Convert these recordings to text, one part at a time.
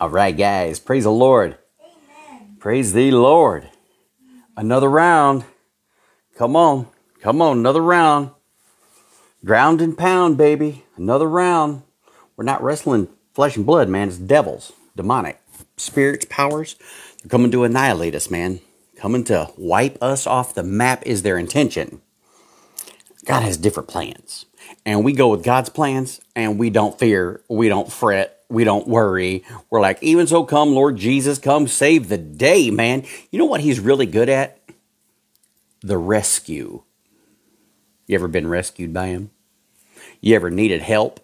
All right, guys. Praise the Lord. Amen. Praise the Lord. Another round. Come on. Come on. Another round. Ground and pound, baby. Another round. We're not wrestling flesh and blood, man. It's devils, demonic spirits, powers. They're coming to annihilate us, man. Coming to wipe us off the map is their intention. God has different plans. And we go with God's plans, and we don't fear, we don't fret, we don't worry. We're like, even so come, Lord Jesus, come save the day, man. You know what he's really good at? The rescue. You ever been rescued by him? You ever needed help?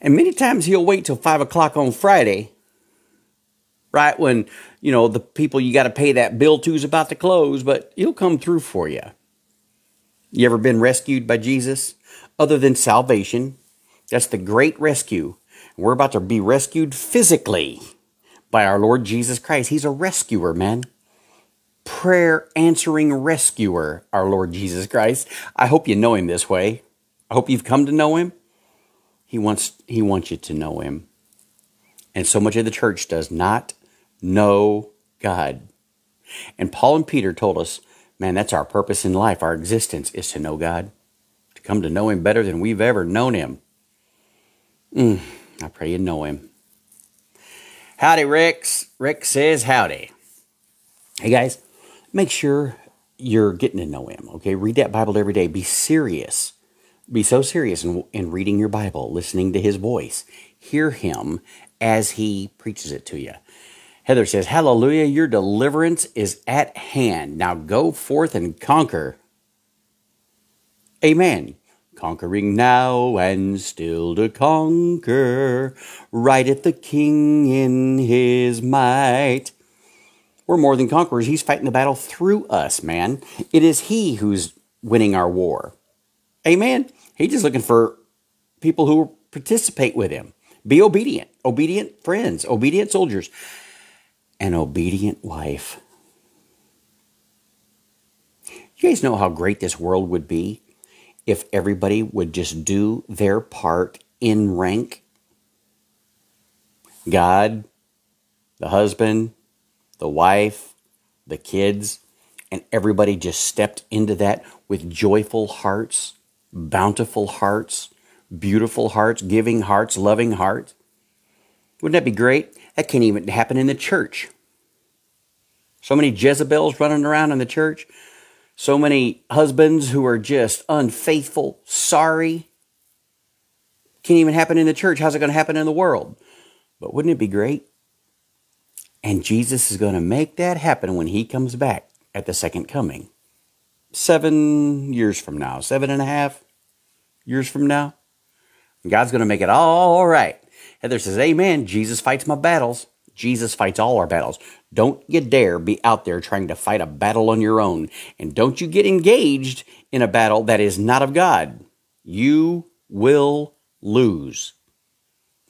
And many times he'll wait till 5 o'clock on Friday, right when, you know, the people you got to pay that bill to is about to close, but he'll come through for you. You ever been rescued by Jesus? Other than salvation, that's the great rescue. We're about to be rescued physically by our Lord Jesus Christ. He's a rescuer, man. Prayer-answering rescuer, our Lord Jesus Christ. I hope you know him this way. I hope you've come to know him. He wants you to know him. And so much of the church does not know God. And Paul and Peter told us, man, that's our purpose in life. Our existence is to know God, to come to know him better than we've ever known him. I pray you know him. Howdy, Rex. Rex says howdy. Hey, guys, make sure you're getting to know him, okay? Read that Bible every day. Be serious. Be so serious in reading your Bible, listening to his voice. Hear him as he preaches it to you. Heather says, hallelujah, your deliverance is at hand. Now go forth and conquer. Amen. Conquering now and still to conquer. Rideth the King in his might. We're more than conquerors. He's fighting the battle through us, man. It is he who's winning our war. Amen. He's just looking for people who participate with him. Be obedient. Obedient friends. Obedient soldiers. An obedient wife. You guys know how great this world would be if everybody would just do their part in rank? God, the husband, the wife, the kids, and everybody just stepped into that with joyful hearts, bountiful hearts, beautiful hearts, giving hearts, loving hearts. Wouldn't that be great? That can't even happen in the church. So many Jezebels running around in the church. So many husbands who are just unfaithful, sorry. Can't even happen in the church. How's it going to happen in the world? But wouldn't it be great? And Jesus is going to make that happen when he comes back at the second coming. 7 years from now. 7.5 years from now. And God's going to make it all right. Heather says, amen, Jesus fights my battles. Jesus fights all our battles. Don't you dare be out there trying to fight a battle on your own. And don't you get engaged in a battle that is not of God. You will lose.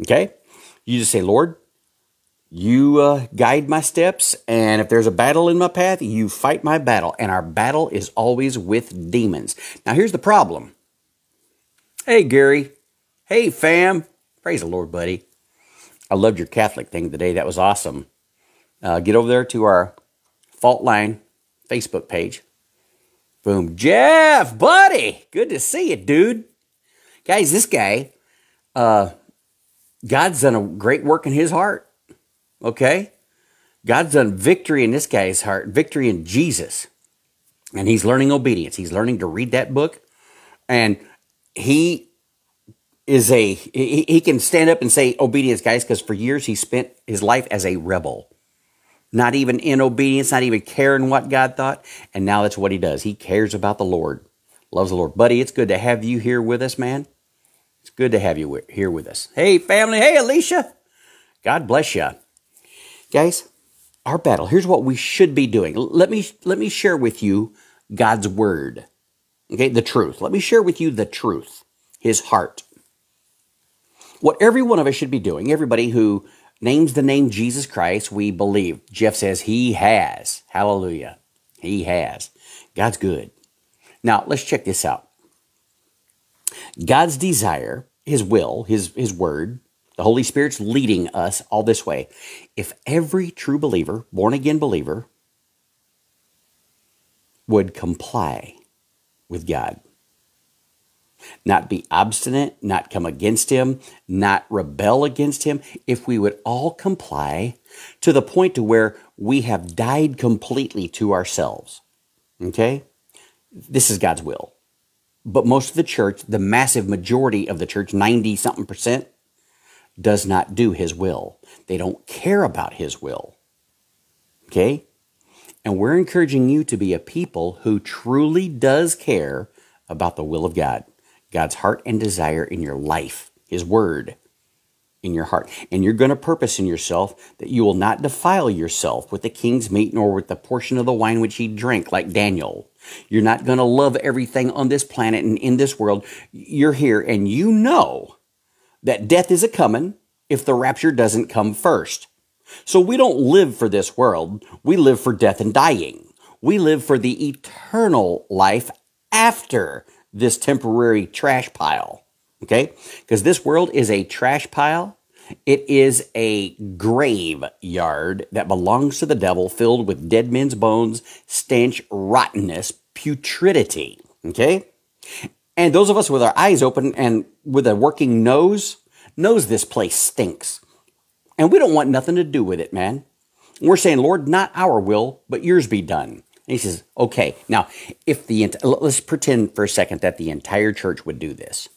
Okay? You just say, Lord, you guide my steps. And if there's a battle in my path, you fight my battle. And our battle is always with demons. Now, here's the problem. Hey, Gary. Hey, fam. Praise the Lord, buddy. I loved your Catholic thing today. That was awesome. Get over there to our Fault Line Facebook page. Boom. Jeff, buddy. Good to see you, dude. Guys, this guy, God's done a great work in his heart. Okay? God's done victory in this guy's heart, victory in Jesus. And he's learning obedience. He's learning to read that book. And he can stand up and say obedience, guys, because for years he spent his life as a rebel. Not even in obedience, not even caring what God thought. And now that's what he does. He cares about the Lord. Loves the Lord. Buddy, it's good to have you here with us, man. It's good to have you here with us. Hey, family. Hey, Alicia. God bless you. Guys, our battle. Here's what we should be doing. Let me share with you God's word. Okay, the truth. Let me share with you the truth. His heart. What every one of us should be doing, everybody who names the name Jesus Christ, we believe. Jeff says he has. Hallelujah. He has. God's good. Now, let's check this out. God's desire, his will, his word, The Holy Spirit's leading us all this way. If every true believer, born-again believer, would comply with God, not be obstinate, not come against him, not rebel against him, if we would all comply to the point to where we have died completely to ourselves, okay? This is God's will. But most of the church, the massive majority of the church, 90-something percent, does not do his will. They don't care about his will, okay? And we're encouraging you to be a people who truly does care about the will of God, God's heart and desire in your life, his word in your heart. And you're going to purpose in yourself that you will not defile yourself with the king's meat nor with the portion of the wine which he drank, like Daniel. You're not going to love everything on this planet and in this world. You're here and you know that death is a-coming if the rapture doesn't come first. So we don't live for this world. We live for death and dying. We live for the eternal life after this temporary trash pile, okay? Because this world is a trash pile. It is a graveyard that belongs to the devil, filled with dead men's bones, stench, rottenness, putridity, okay? And those of us with our eyes open and with a working nose knows this place stinks. And we don't want nothing to do with it, man. We're saying, Lord, not our will, but yours be done. And he says, okay. Now, if the let's pretend for a second that the entire church would do this.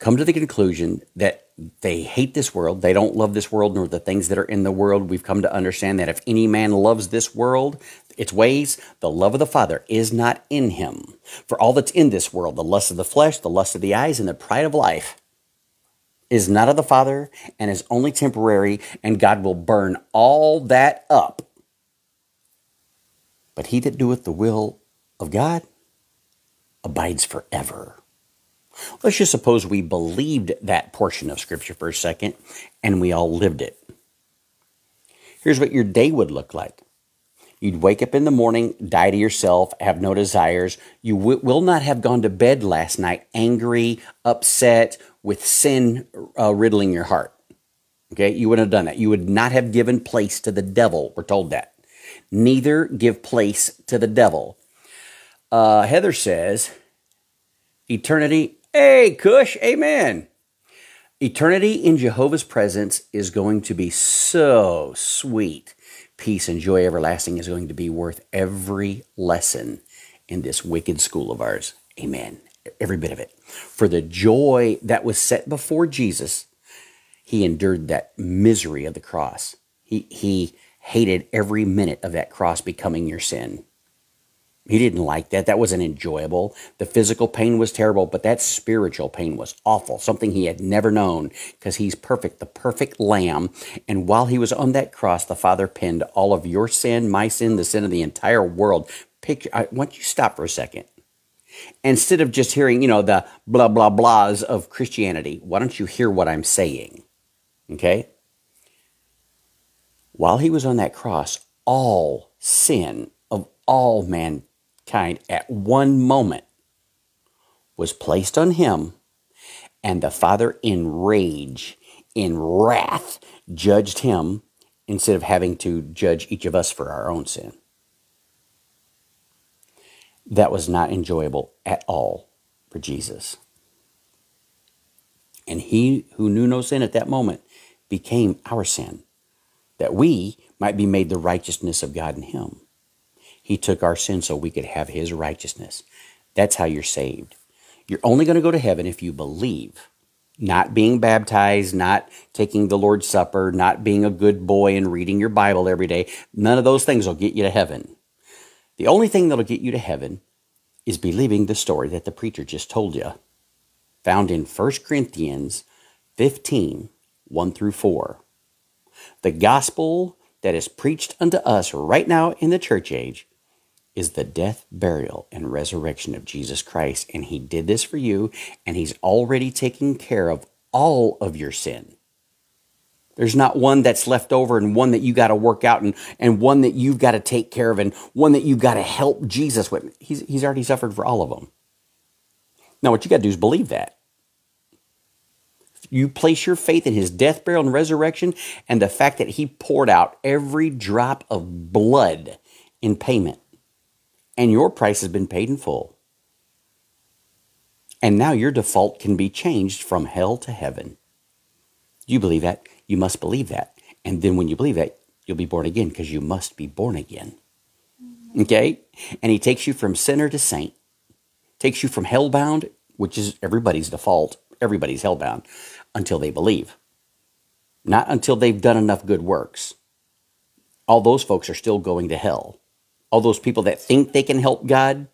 Come to the conclusion that they hate this world. They don't love this world nor the things that are in the world. We've come to understand that if any man loves this world, its ways, the love of the Father is not in him. For all that's in this world, the lust of the flesh, the lust of the eyes, and the pride of life, is not of the Father and is only temporary, and God will burn all that up. But he that doeth the will of God abides forever. Let's just suppose we believed that portion of Scripture for a second, and we all lived it. Here's what your day would look like. You'd wake up in the morning, die to yourself, have no desires. You will not have gone to bed last night angry, upset, with sin riddling your heart. Okay, you wouldn't have done that. You would not have given place to the devil. We're told that. Neither give place to the devil. Heather says, eternity, hey, Cush, amen. Eternity in Jehovah's presence is going to be so sweet. Peace and joy everlasting is going to be worth every lesson in this wicked school of ours. Amen. Every bit of it. For the joy that was set before Jesus, he endured that misery of the cross. He hated every minute of that cross becoming your sin. He didn't like that. That wasn't enjoyable. The physical pain was terrible, but that spiritual pain was awful, something he had never known, because he's perfect, the perfect lamb. And while he was on that cross, the Father pinned all of your sin, my sin, the sin of the entire world. Picture, I want you to stop for a second. Instead of just hearing, you know, the blah, blah, blahs of Christianity, why don't you hear what I'm saying? Okay? While he was on that cross, all sin of all mankind at one moment was placed on him, and the Father in rage, in wrath, judged him instead of having to judge each of us for our own sin. That was not enjoyable at all for Jesus. And he who knew no sin at that moment became our sin, that we might be made the righteousness of God in him. He took our sin so we could have his righteousness. That's how you're saved. You're only going to go to heaven if you believe. Not being baptized, not taking the Lord's Supper, not being a good boy and reading your Bible every day. None of those things will get you to heaven. The only thing that will get you to heaven is believing the story that the preacher just told you, found in 1 Corinthians 15, 1 through 4. The gospel that is preached unto us right now in the church age is the death, burial, and resurrection of Jesus Christ. And he did this for you, and he's already taking care of all of your sin. There's not one that's left over and one that you got to work out and one that you've got to take care of and one that you've got to help Jesus with. He's already suffered for all of them. Now, what you got to do is believe that. You place your faith in his death, burial, and resurrection, and the fact that he poured out every drop of blood in payment. And your price has been paid in full. And now your default can be changed from hell to heaven. You believe that? You must believe that. And then when you believe that, you'll be born again, because you must be born again. Okay? And he takes you from sinner to saint. Takes you from hellbound, which is everybody's default. Everybody's hellbound until they believe. Not until they've done enough good works. All those folks are still going to hell. All those people that think they can help God,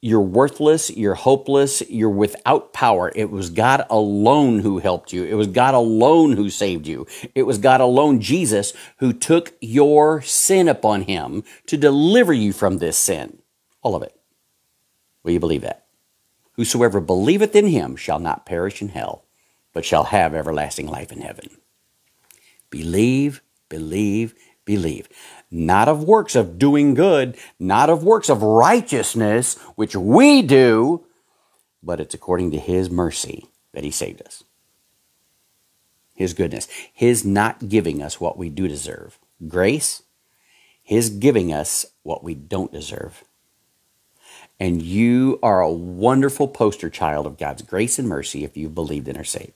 you're worthless, you're hopeless, you're without power. It was God alone who helped you. It was God alone who saved you. It was God alone, Jesus, who took your sin upon him to deliver you from this sin. All of it. Will you believe that? Whosoever believeth in him shall not perish in hell, but shall have everlasting life in heaven. Believe, believe, believe. Not of works of doing good, not of works of righteousness, which we do, but it's according to his mercy that he saved us. His goodness, his not giving us what we do deserve. Grace, his giving us what we don't deserve. And you are a wonderful poster child of God's grace and mercy if you've believed and are saved.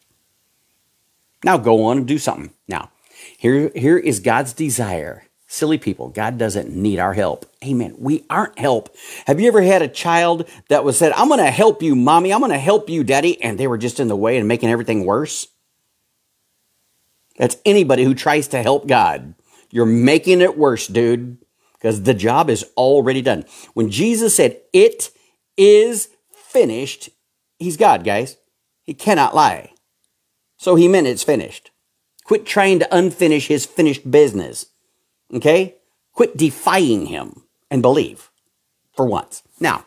Now go on and do something. Now, here is God's desire. Silly people, God doesn't need our help. Amen. We aren't help. Have you ever had a child that was said, I'm going to help you, Mommy. I'm going to help you, Daddy. And they were just in the way and making everything worse? That's anybody who tries to help God. You're making it worse, dude. Because the job is already done. When Jesus said, it is finished, he's God, guys. He cannot lie. So he meant it's finished. Quit trying to unfinish his finished business. Okay? Quit defying him and believe for once. Now,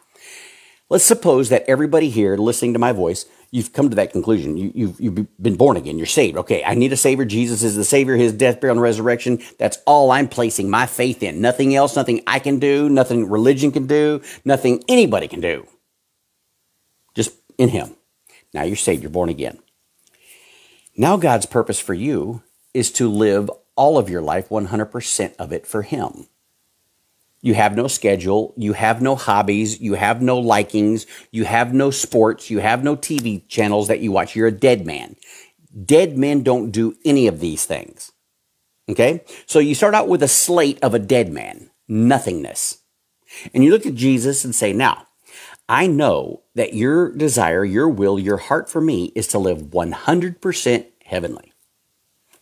let's suppose that everybody here listening to my voice, you've come to that conclusion. You've been born again. You're saved. Okay, I need a Savior. Jesus is the Savior. His death, burial, and resurrection. That's all I'm placing my faith in. Nothing else, nothing I can do, nothing religion can do, nothing anybody can do. Just in him. Now you're saved. You're born again. Now God's purpose for you is to live all of your life, 100% of it for him. You have no schedule, you have no hobbies, you have no likings, you have no sports, you have no TV channels that you watch. You're a dead man. Dead men don't do any of these things. Okay? So you start out with a slate of a dead man, nothingness. And you look at Jesus and say, now, I know that your desire, your will, your heart for me is to live 100% heavenly,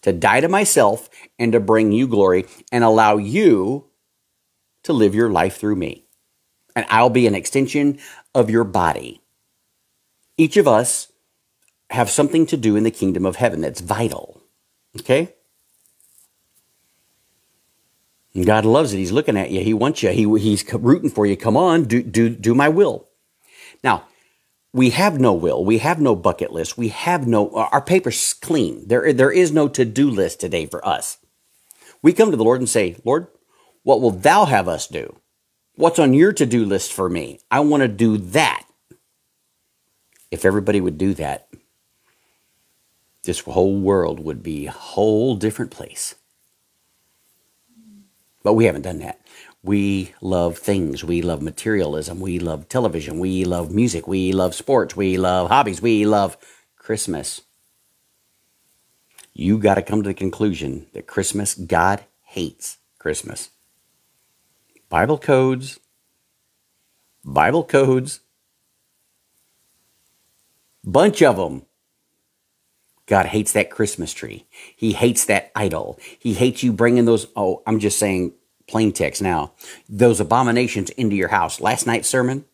to die to myself and to bring you glory and allow you to live your life through me. And I'll be an extension of your body. Each of us have something to do in the kingdom of heaven that's vital. Okay? And God loves it. He's looking at you. He wants you. He's rooting for you. Come on, do my will. Now, we have no will. We have no bucket list. We have no, our paper's clean. There is no to-do list today for us. We come to the Lord and say, Lord, what will thou have us do? What's on your to-do list for me? I want to do that. If everybody would do that, this whole world would be a whole different place. But we haven't done that. We love things. We love materialism. We love television. We love music. We love sports. We love hobbies. We love Christmas. You got to come to the conclusion that Christmas, God hates Christmas. Bible codes, bunch of them. God hates that Christmas tree. He hates that idol. He hates you bringing those, oh, I'm just saying, plain text now, those abominations into your house. Last night's sermon,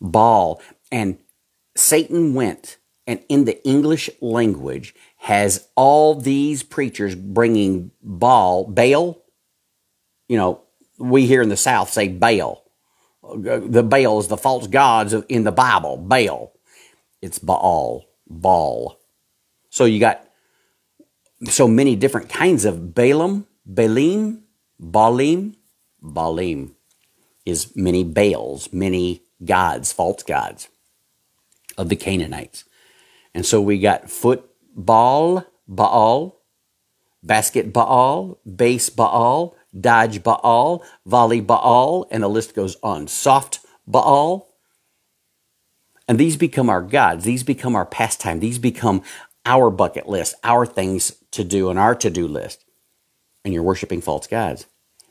Baal, and Satan went, and in the English language has all these preachers bringing Baal, you know, we here in the South say Baal. The Baal is the false gods in the Bible, Baal. It's Baal, Baal. So you got so many different kinds of Balaam, Baalim, Baalim, Baalim is many Baals, many gods, false gods of the Canaanites. And so we got football, Baal, basketball, baseball, dodgeball, volleyball, and the list goes on. Softball. And these become our gods. These become our pastime. These become our bucket list, our things to do and our to-do list. And you're worshiping false gods.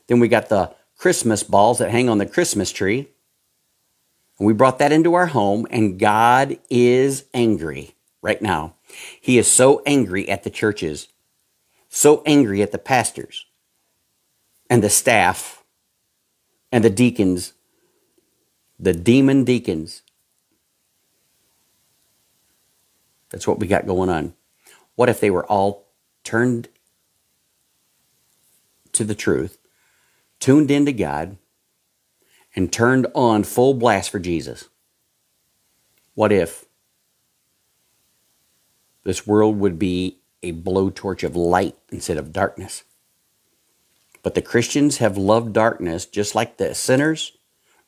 Then we got the Christmas balls that hang on the Christmas tree. And we brought that into our home, and God is angry right now. He is so angry at the churches, so angry at the pastors and the staff and the deacons, the demon deacons. That's what we got going on. What if they were all turned to the truth, tuned into God, and turned on full blast for Jesus? What if this world would be a blowtorch of light instead of darkness? But the Christians have loved darkness just like the sinners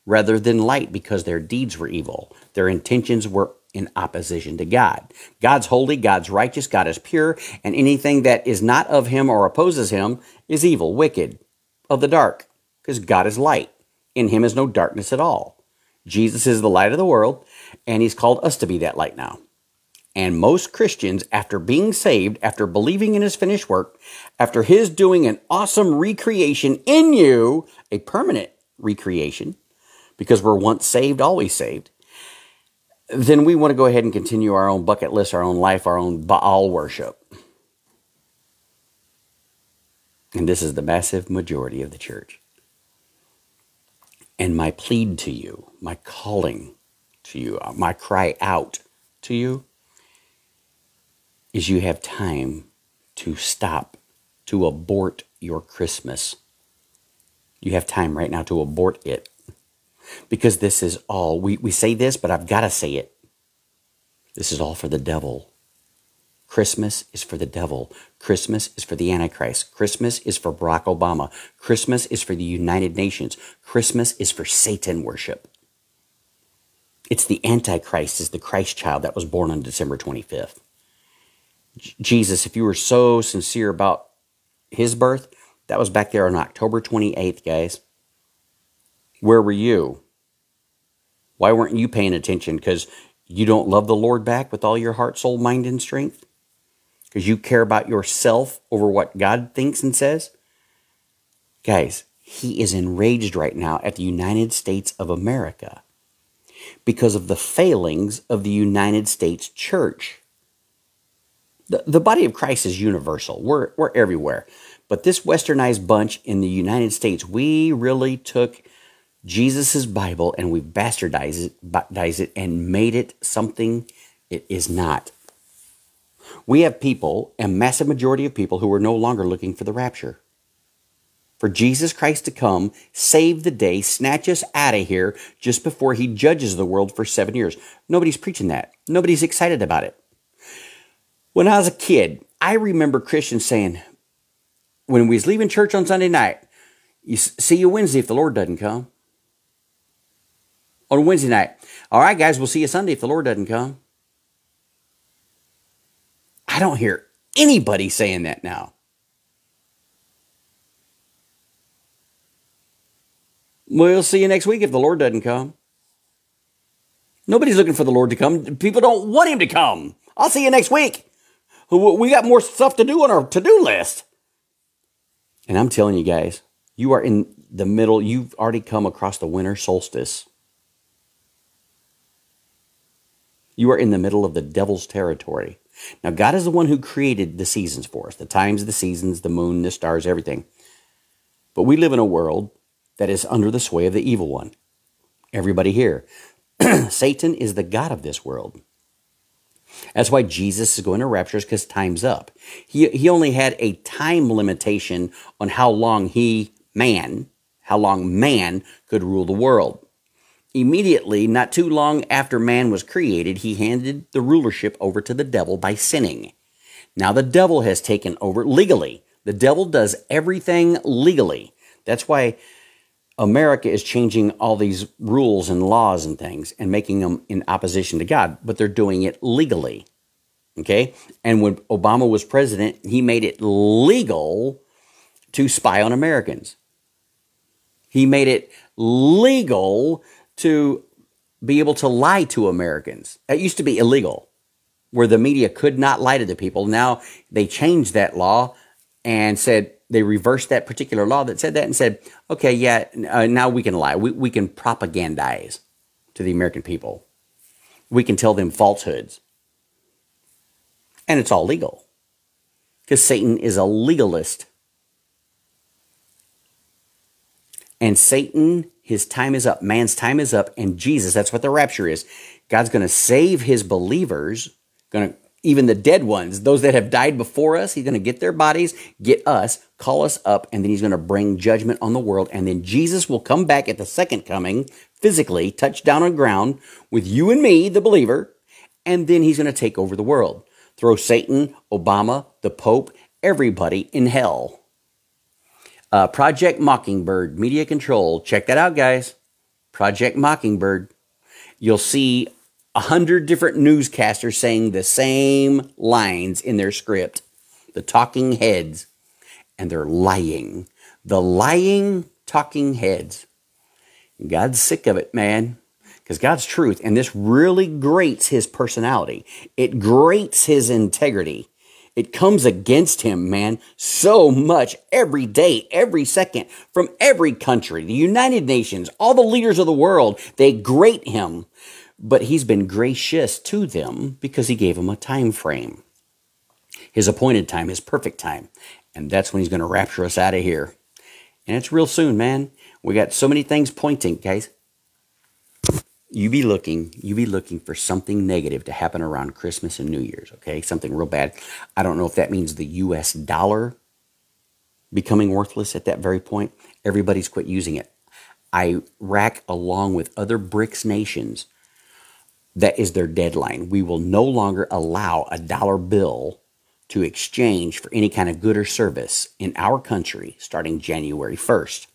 rather than light because their deeds were evil. Their intentions were in opposition to God. God's holy, God's righteous, God is pure, and anything that is not of him or opposes him is evil, wicked, of the dark, because God is light. In him is no darkness at all. Jesus is the light of the world, and he's called us to be that light now. And most Christians, after being saved, after believing in his finished work, after his doing an awesome recreation in you, a permanent recreation, because we're once saved, always saved, then we want to go ahead and continue our own bucket list, our own life, our own Baal worship. And this is the massive majority of the church. And my plead to you, my calling to you, my cry out to you is you have time to stop, to abort your Christmas. You have time right now to abort it. Because this is all, we say this, but I've got to say it. This is all for the devil. Christmas is for the devil. Christmas is for the Antichrist. Christmas is for Barack Obama. Christmas is for the United Nations. Christmas is for Satan worship. It's the Antichrist, is the Christ child that was born on December 25th. Jesus, if you were so sincere about his birth, that was back there on October 28th, guys. Where were you? Why weren't you paying attention? Because you don't love the Lord back with all your heart, soul, mind, and strength? Because you care about yourself over what God thinks and says? Guys, he is enraged right now at the United States of America because of the failings of the United States church. The body of Christ is universal. We're everywhere. But this westernized bunch in the United States, we really took Jesus' Bible, and we've bastardized it and made it something it is not. We have people, a massive majority of people, who are no longer looking for the rapture. For Jesus Christ to come, save the day, snatch us out of here just before he judges the world for 7 years. Nobody's preaching that. Nobody's excited about it. When I was a kid, I remember Christians saying, when we was leaving church on Sunday night, see you Wednesday if the Lord doesn't come. On Wednesday night. All right, guys, we'll see you Sunday if the Lord doesn't come. I don't hear anybody saying that now. We'll see you next week if the Lord doesn't come. Nobody's looking for the Lord to come. People don't want him to come. I'll see you next week. We got more stuff to do on our to-do list. And I'm telling you guys, you are in the middle. You've already come across the winter solstice. You are in the middle of the devil's territory. Now, God is the one who created the seasons for us, the times, the seasons, the moon, the stars, everything. But we live in a world that is under the sway of the evil one. Everybody here. Satan is the god of this world. That's why Jesus is going to rapture, because time's up. He only had a time limitation on how long man could rule the world. Immediately, not too long after man was created, he handed the rulership over to the devil by sinning. Now the devil has taken over legally. The devil does everything legally. That's why America is changing all these rules and laws and things and making them in opposition to God, but they're doing it legally. Okay? And when Obama was president, he made it legal to spy on Americans. He made it legal to be able to lie to Americans. That used to be illegal, where the media could not lie to the people. Now they changed that law and said, they reversed that particular law that said that and said, okay, yeah, now we can lie. We can propagandize to the American people. We can tell them falsehoods. And it's all legal because Satan is a legalist. And Satan, his time is up. Man's time is up. And Jesus, that's what the rapture is. God's going to save his believers, even the dead ones, those that have died before us. He's going to get their bodies, get us, call us up, and then he's going to bring judgment on the world. And then Jesus will come back at the second coming, physically, touch down on ground with you and me, the believer, and then he's going to take over the world. Throw Satan, Obama, the Pope, everybody in hell. Project Mockingbird, media control. Check that out, guys. Project Mockingbird. You'll see 100 different newscasters saying the same lines in their script. The talking heads. And they're lying. The lying talking heads. God's sick of it, man. Because God's truth. And this really grates his personality. It grates his integrity. It comes against him, man, so much every day, every second, from every country, the United Nations, all the leaders of the world, they grate him. But he's been gracious to them because he gave them a time frame, his appointed time, his perfect time. And that's when he's going to rapture us out of here. And it's real soon, man. We got so many things pointing, guys. You be looking for something negative to happen around Christmas and New Year's, okay? Something real bad. I don't know if that means the U.S. dollar becoming worthless at that very point. Everybody's quit using it. Iraq, along with other BRICS nations, that is their deadline. We will no longer allow a dollar bill to exchange for any kind of good or service in our country starting January 1st.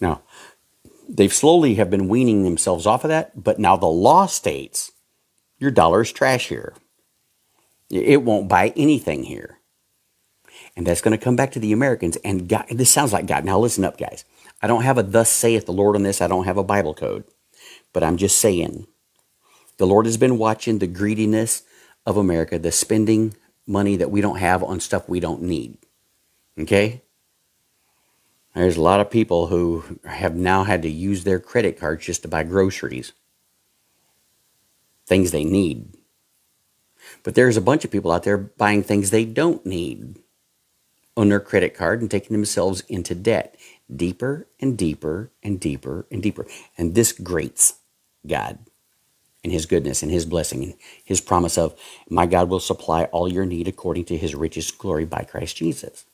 Now, they've slowly have been weaning themselves off of that, but now the law states your dollar is trash here. It won't buy anything here. And that's going to come back to the Americans. And God, this sounds like God. Now listen up, guys. I don't have a thus saith the Lord on this. I don't have a Bible code, but I'm just saying the Lord has been watching the greediness of America, the spending money that we don't have on stuff we don't need. Okay? There's a lot of people who have now had to use their credit cards just to buy groceries, things they need. But there's a bunch of people out there buying things they don't need on their credit card and taking themselves into debt deeper and deeper and deeper and deeper. And this grates God and his goodness and his blessing and his promise of, my God will supply all your need according to his richest glory by Christ Jesus.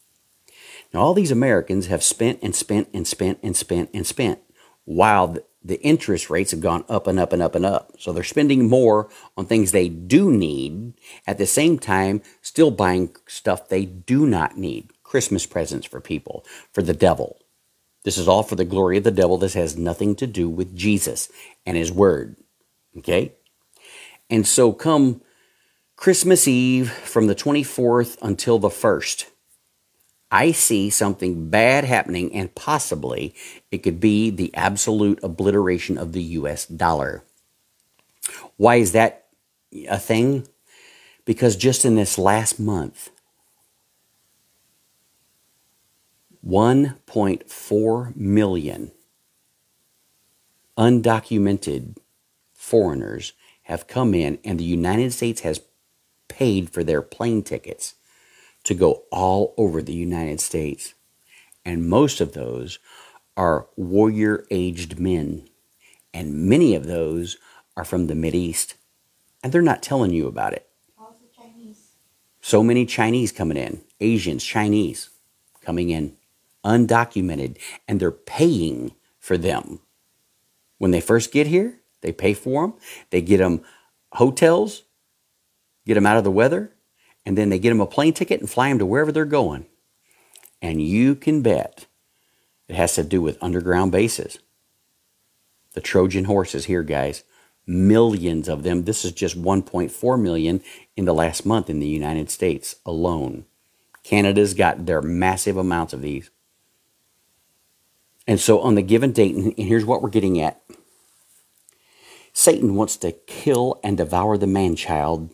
Now, all these Americans have spent and spent and spent and spent and spent while the interest rates have gone up and up and up and up. So they're spending more on things they do need at the same time, still buying stuff they do not need. Christmas presents for people, for the devil. This is all for the glory of the devil. This has nothing to do with Jesus and his word. Okay? And so come Christmas Eve from the 24th until the 1st. I see something bad happening, and possibly it could be the absolute obliteration of the U.S. dollar. Why is that a thing? Because just in this last month, 1.4 million undocumented foreigners have come in, and the United States has paid for their plane tickets to go all over the United States. And most of those are warrior-aged men. And many of those are from the Mideast. And they're not telling you about it. Also Chinese. So many Chinese coming in. Asians, Chinese coming in. Undocumented. And they're paying for them. When they first get here, they pay for them. They get them hotels. Get them out of the weather. And then they get them a plane ticket and fly them to wherever they're going. And you can bet it has to do with underground bases. The Trojan horse is here, guys. millions of them. This is just 1.4 million in the last month in the United States alone. Canada's got their massive amounts of these. And so on the given date, and here's what we're getting at. Satan wants to kill and devour the man-child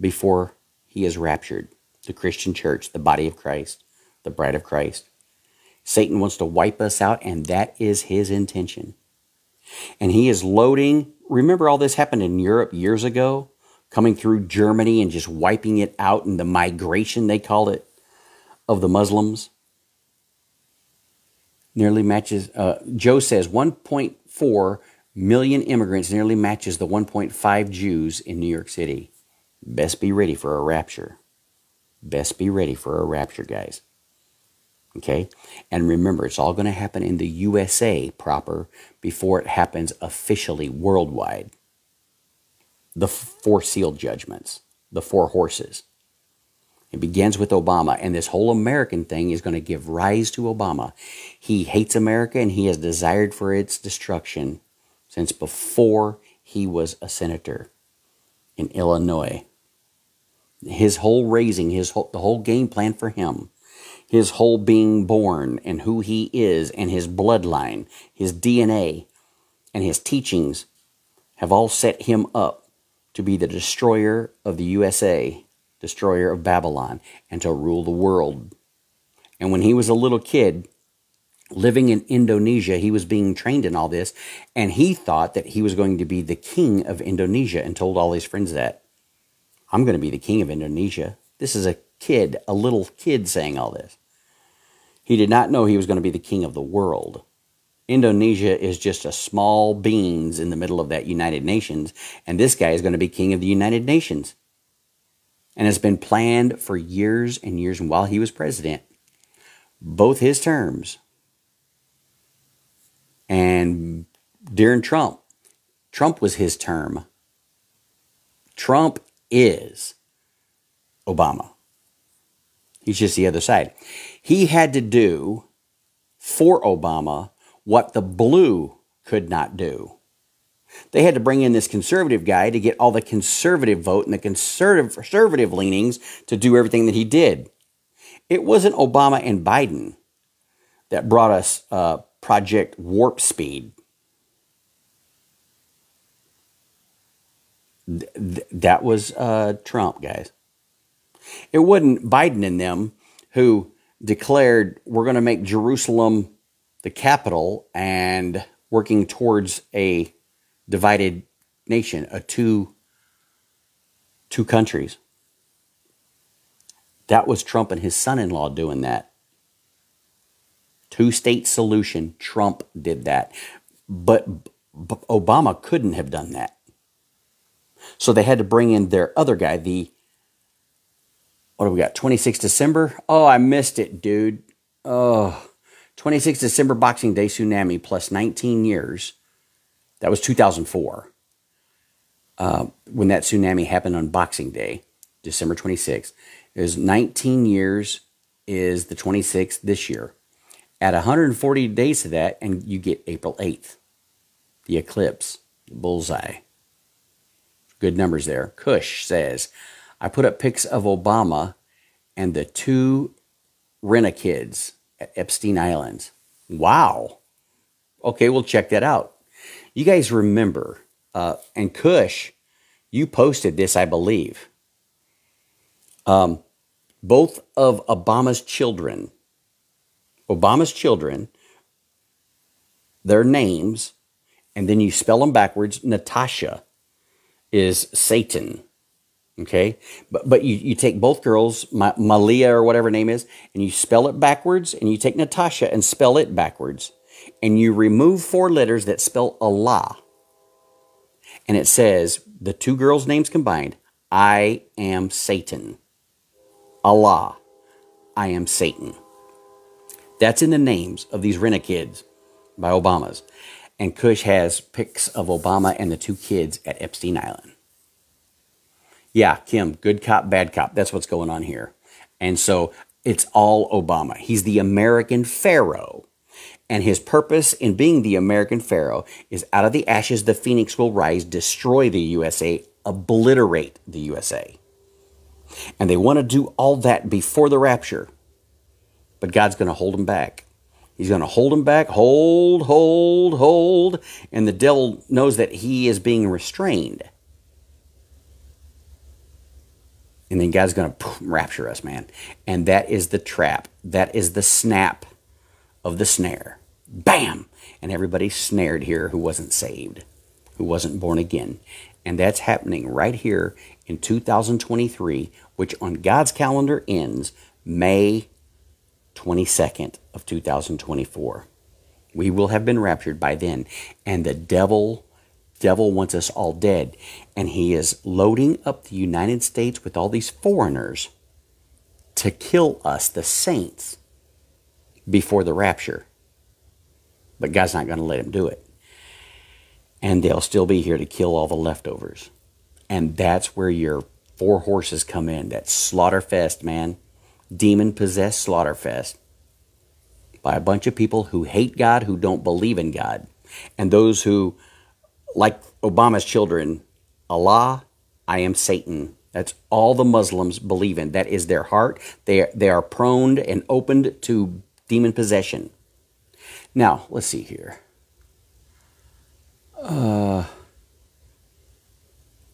before he is raptured. The Christian church, the body of Christ, the bride of Christ. Satan wants to wipe us out, and that is his intention. And he is loading. Remember, all this happened in Europe years ago, coming through Germany and just wiping it out, and the migration, they call it, of the Muslims. Nearly matches, Joe says 1.4 million immigrants nearly matches the 1.5 Jews in New York City. Best be ready for a rapture. Best be ready for a rapture, guys. Okay? And remember, it's all going to happen in the USA proper before it happens officially worldwide. The four sealed judgments, the four horses. It begins with Obama, and this whole American thing is going to give rise to Obama. He hates America, and he has desired for its destruction since before he was a senator in Illinois. His whole raising, the whole game plan for him, his whole being born and who he is and his bloodline, his DNA, and his teachings have all set him up to be the destroyer of the USA, destroyer of Babylon, and to rule the world. And when he was a little kid living in Indonesia, he was being trained in all this, and he thought that he was going to be the king of Indonesia and told all his friends that. I'm going to be the king of Indonesia. This is a little kid saying all this. He did not know he was going to be the king of the world. Indonesia is just a small beans in the middle of that United Nations, and this guy is going to be king of the United Nations. And it's been planned for years and years, and while he was president, both his terms, and during Trump, Trump was his term. Trump is Obama. He's just the other side. He had to do for Obama what the blue could not do. They had to bring in this conservative guy to get all the conservative vote and the conservative leanings to do everything that he did. It wasn't Obama and Biden that brought us Project Warp Speed. That was Trump, guys. It wasn't Biden and them who declared we're going to make Jerusalem the capital and working towards a divided nation, a two countries. That was Trump and his son-in-law doing that. Two-state solution, Trump did that. But Obama couldn't have done that. So they had to bring in their other guy, the, what do we got, 26 December? Oh, I missed it, dude. Oh, 26 December Boxing Day tsunami plus 19 years. That was 2004 when that tsunami happened on Boxing Day, December 26th. It was 19 years is the 26th this year. Add 140 days to that, and you get April 8th. The eclipse, the bullseye. Good numbers there. Cush says, I put up pics of Obama and the two rent-a-kids at Epstein Island. Wow. Okay, we'll check that out. You guys remember, and Cush, you posted this, I believe. Both of Obama's children, their names, and then you spell them backwards. Natasha is Satan. Okay, but you take both girls, Malia or whatever her name is, and you spell it backwards, and you take Natasha and spell it backwards, and you remove four letters that spell Allah, and it says, the two girls' names combined, I am Satan. Allah, I am Satan. That's in the names of these rent-a-kids by Obama's. And Cush has pics of Obama and the two kids at Epstein Island. Yeah, Kim, good cop, bad cop. That's what's going on here. And so it's all Obama. He's the American pharaoh. and his purpose in being the American Pharaoh is out of the ashes the phoenix will rise, destroy the USA, obliterate the USA. And they want to do all that before the rapture. But God's going to hold them back. He's going to hold them back, hold. And the devil knows that he is being restrained. And then God's going to rapture us, man. And that is the trap. That is the snap of the snare. Bam! And everybody's snared here who wasn't saved, who wasn't born again. And that's happening right here in 2023, which on God's calendar ends May 22nd of 2024. We will have been raptured by then. And the devil wants us all dead. And he is loading up the United States with all these foreigners to kill us, the saints, before the rapture. But God's not going to let him do it. And they'll still be here to kill all the leftovers. And that's where your four horses come in. That slaughterfest, man. Demon-possessed slaughterfest by a bunch of people who hate God, who don't believe in God. And those who, like Obama's children, Allah, I am Satan. That's all the Muslims believe in. That is their heart. They are prone and opened to demon possession. Now, let's see here.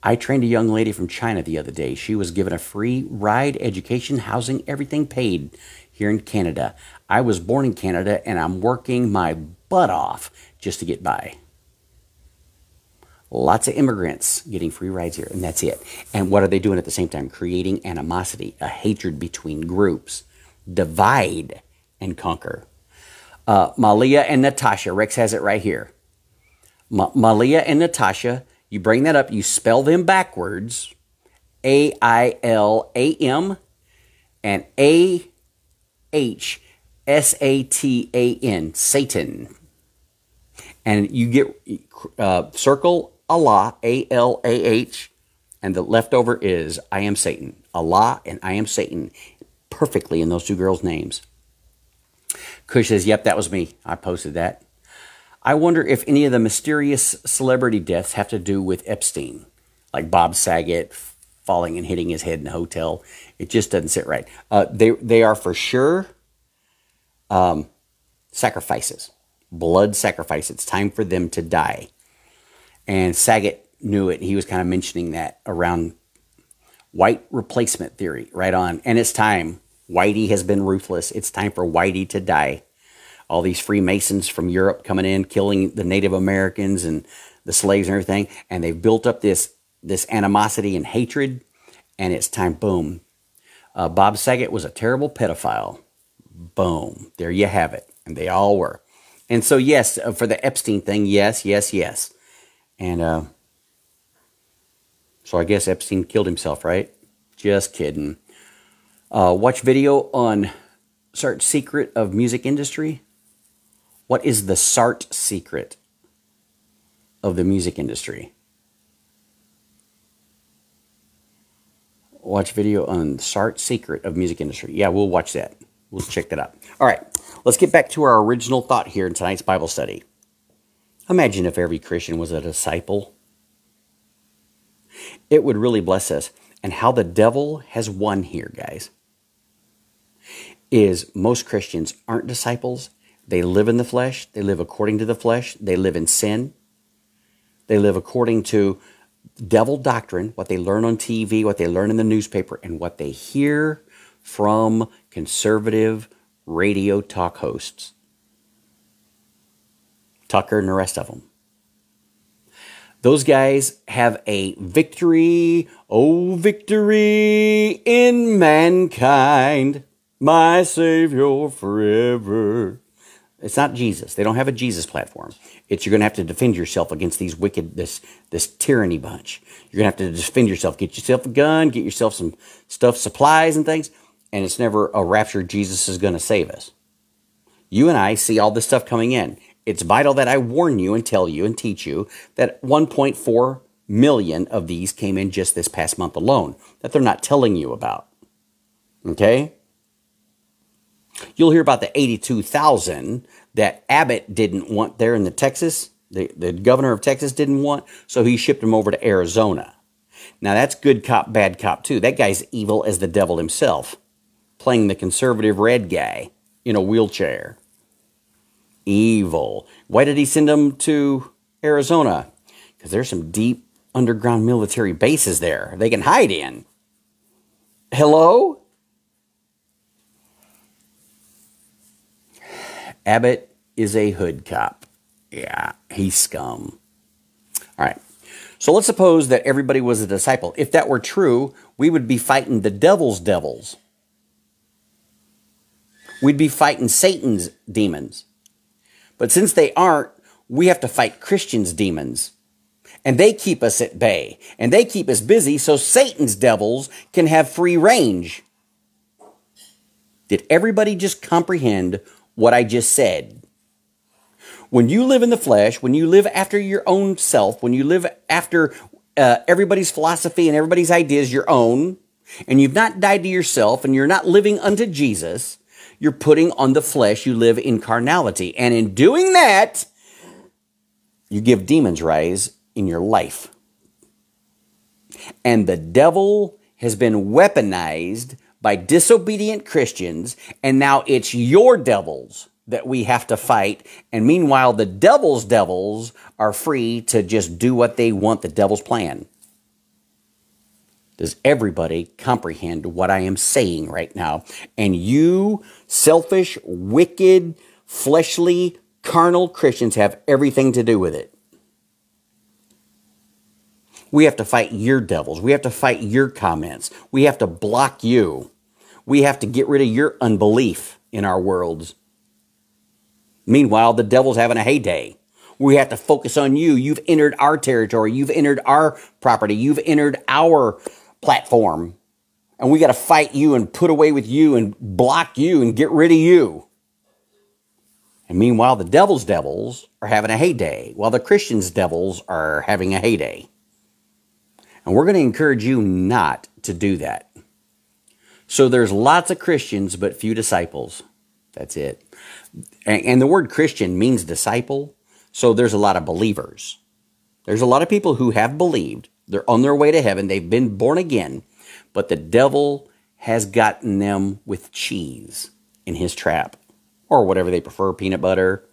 I trained a young lady from China the other day. She was given a free ride, education, housing, everything paid here in Canada. I was born in Canada, and I'm working my butt off just to get by. Lots of immigrants getting free rides here, and that's it. And what are they doing at the same time? Creating animosity, a hatred between groups. Divide and conquer. Malia and Natasha. Rex has it right here. Malia and Natasha, you bring that up, you spell them backwards, A-I-L-A-M and A-H-S-A-T-A-N, Satan. And you get circle Allah, A-L-A-H, and the leftover is I am Satan. Allah and I am Satan, perfectly in those two girls' names. Kush says, yep, that was me. I posted that. I wonder if any of the mysterious celebrity deaths have to do with Epstein, like Bob Saget falling and hitting his head in a hotel. It just doesn't sit right. They are for sure sacrifices, blood sacrifice. It's time for them to die. And Saget knew it. He was kind of mentioning that around white replacement theory right on. And it's time. Whitey has been ruthless. It's time for Whitey to die. All these Freemasons from Europe coming in, killing the Native Americans and the slaves and everything. And they've built up this animosity and hatred. And it's time, boom. Bob Saget was a terrible pedophile. Boom. There you have it. And they all were. And so, yes, for the Epstein thing, yes. And so I guess Epstein killed himself, right? Just kidding. Watch video on Sart Secret of Music Industry. What is the Sart Secret of the music industry? Watch video on Sart Secret of Music Industry. Yeah, we'll watch that. We'll check that out. All right, let's get back to our original thought here in tonight's Bible study. Imagine if every Christian was a disciple. It would really bless us. And how the devil has won here, guys, is most Christians aren't disciples. They live in the flesh. They live according to the flesh. They live in sin. They live according to devil doctrine, what they learn on TV, what they learn in the newspaper, and what they hear from conservative radio talk hosts. Tucker and the rest of them. Those guys have a victory, oh victory in mankind, my Savior forever. It's not Jesus. They don't have a Jesus platform. It's you're going to have to defend yourself against these wicked, this tyranny bunch. You're going to have to defend yourself. Get yourself a gun, get yourself some stuff, supplies and things, and it's never a rapture Jesus is going to save us. You and I see all this stuff coming in. It's vital that I warn you and tell you and teach you that 1.4 million of these came in just this past month alone that they're not telling you about. Okay? You'll hear about the 82,000 that Abbott didn't want there in the Texas. The governor of Texas didn't want, so he shipped them over to Arizona. Now, that's good cop, bad cop, too. That guy's evil as the devil himself, playing the conservative red guy in a wheelchair. Evil. Why did he send them to Arizona? Because there's some deep underground military bases there they can hide in. Hello? Abbott is a hood cop. Yeah, he's scum. All right. So let's suppose that everybody was a disciple. If that were true, we would be fighting the devil's devils. We'd be fighting Satan's demons. But since they aren't, we have to fight Christians' demons. And they keep us at bay. And they keep us busy so Satan's devils can have free range. Did everybody just comprehend what I just said? When you live in the flesh, when you live after your own self, when you live after everybody's philosophy and everybody's ideas, your own, and you've not died to yourself and you're not living unto Jesus, you're putting on the flesh, you live in carnality. And in doing that, you give demons rise in your life. And the devil has been weaponized by disobedient Christians, and now it's your devils that we have to fight. And meanwhile, the devil's devils are free to just do what they want, the devil's plan. Does everybody comprehend what I am saying right now? And you selfish, wicked, fleshly, carnal Christians have everything to do with it. We have to fight your devils. We have to fight your comments. We have to block you. We have to get rid of your unbelief in our worlds. Meanwhile, the devil's having a heyday. We have to focus on you. You've entered our territory. You've entered our property. You've entered our platform. And we got to fight you and put away with you and block you and get rid of you. And meanwhile, the devil's devils are having a heyday while the Christians' devils are having a heyday. And we're going to encourage you not to do that. So there's lots of Christians but few disciples. That's it. And the word Christian means disciple. So there's a lot of believers. There's a lot of people who have believed. They're on their way to heaven. They've been born again. But the devil has gotten them with cheese in his trap. Or whatever they prefer, peanut butter,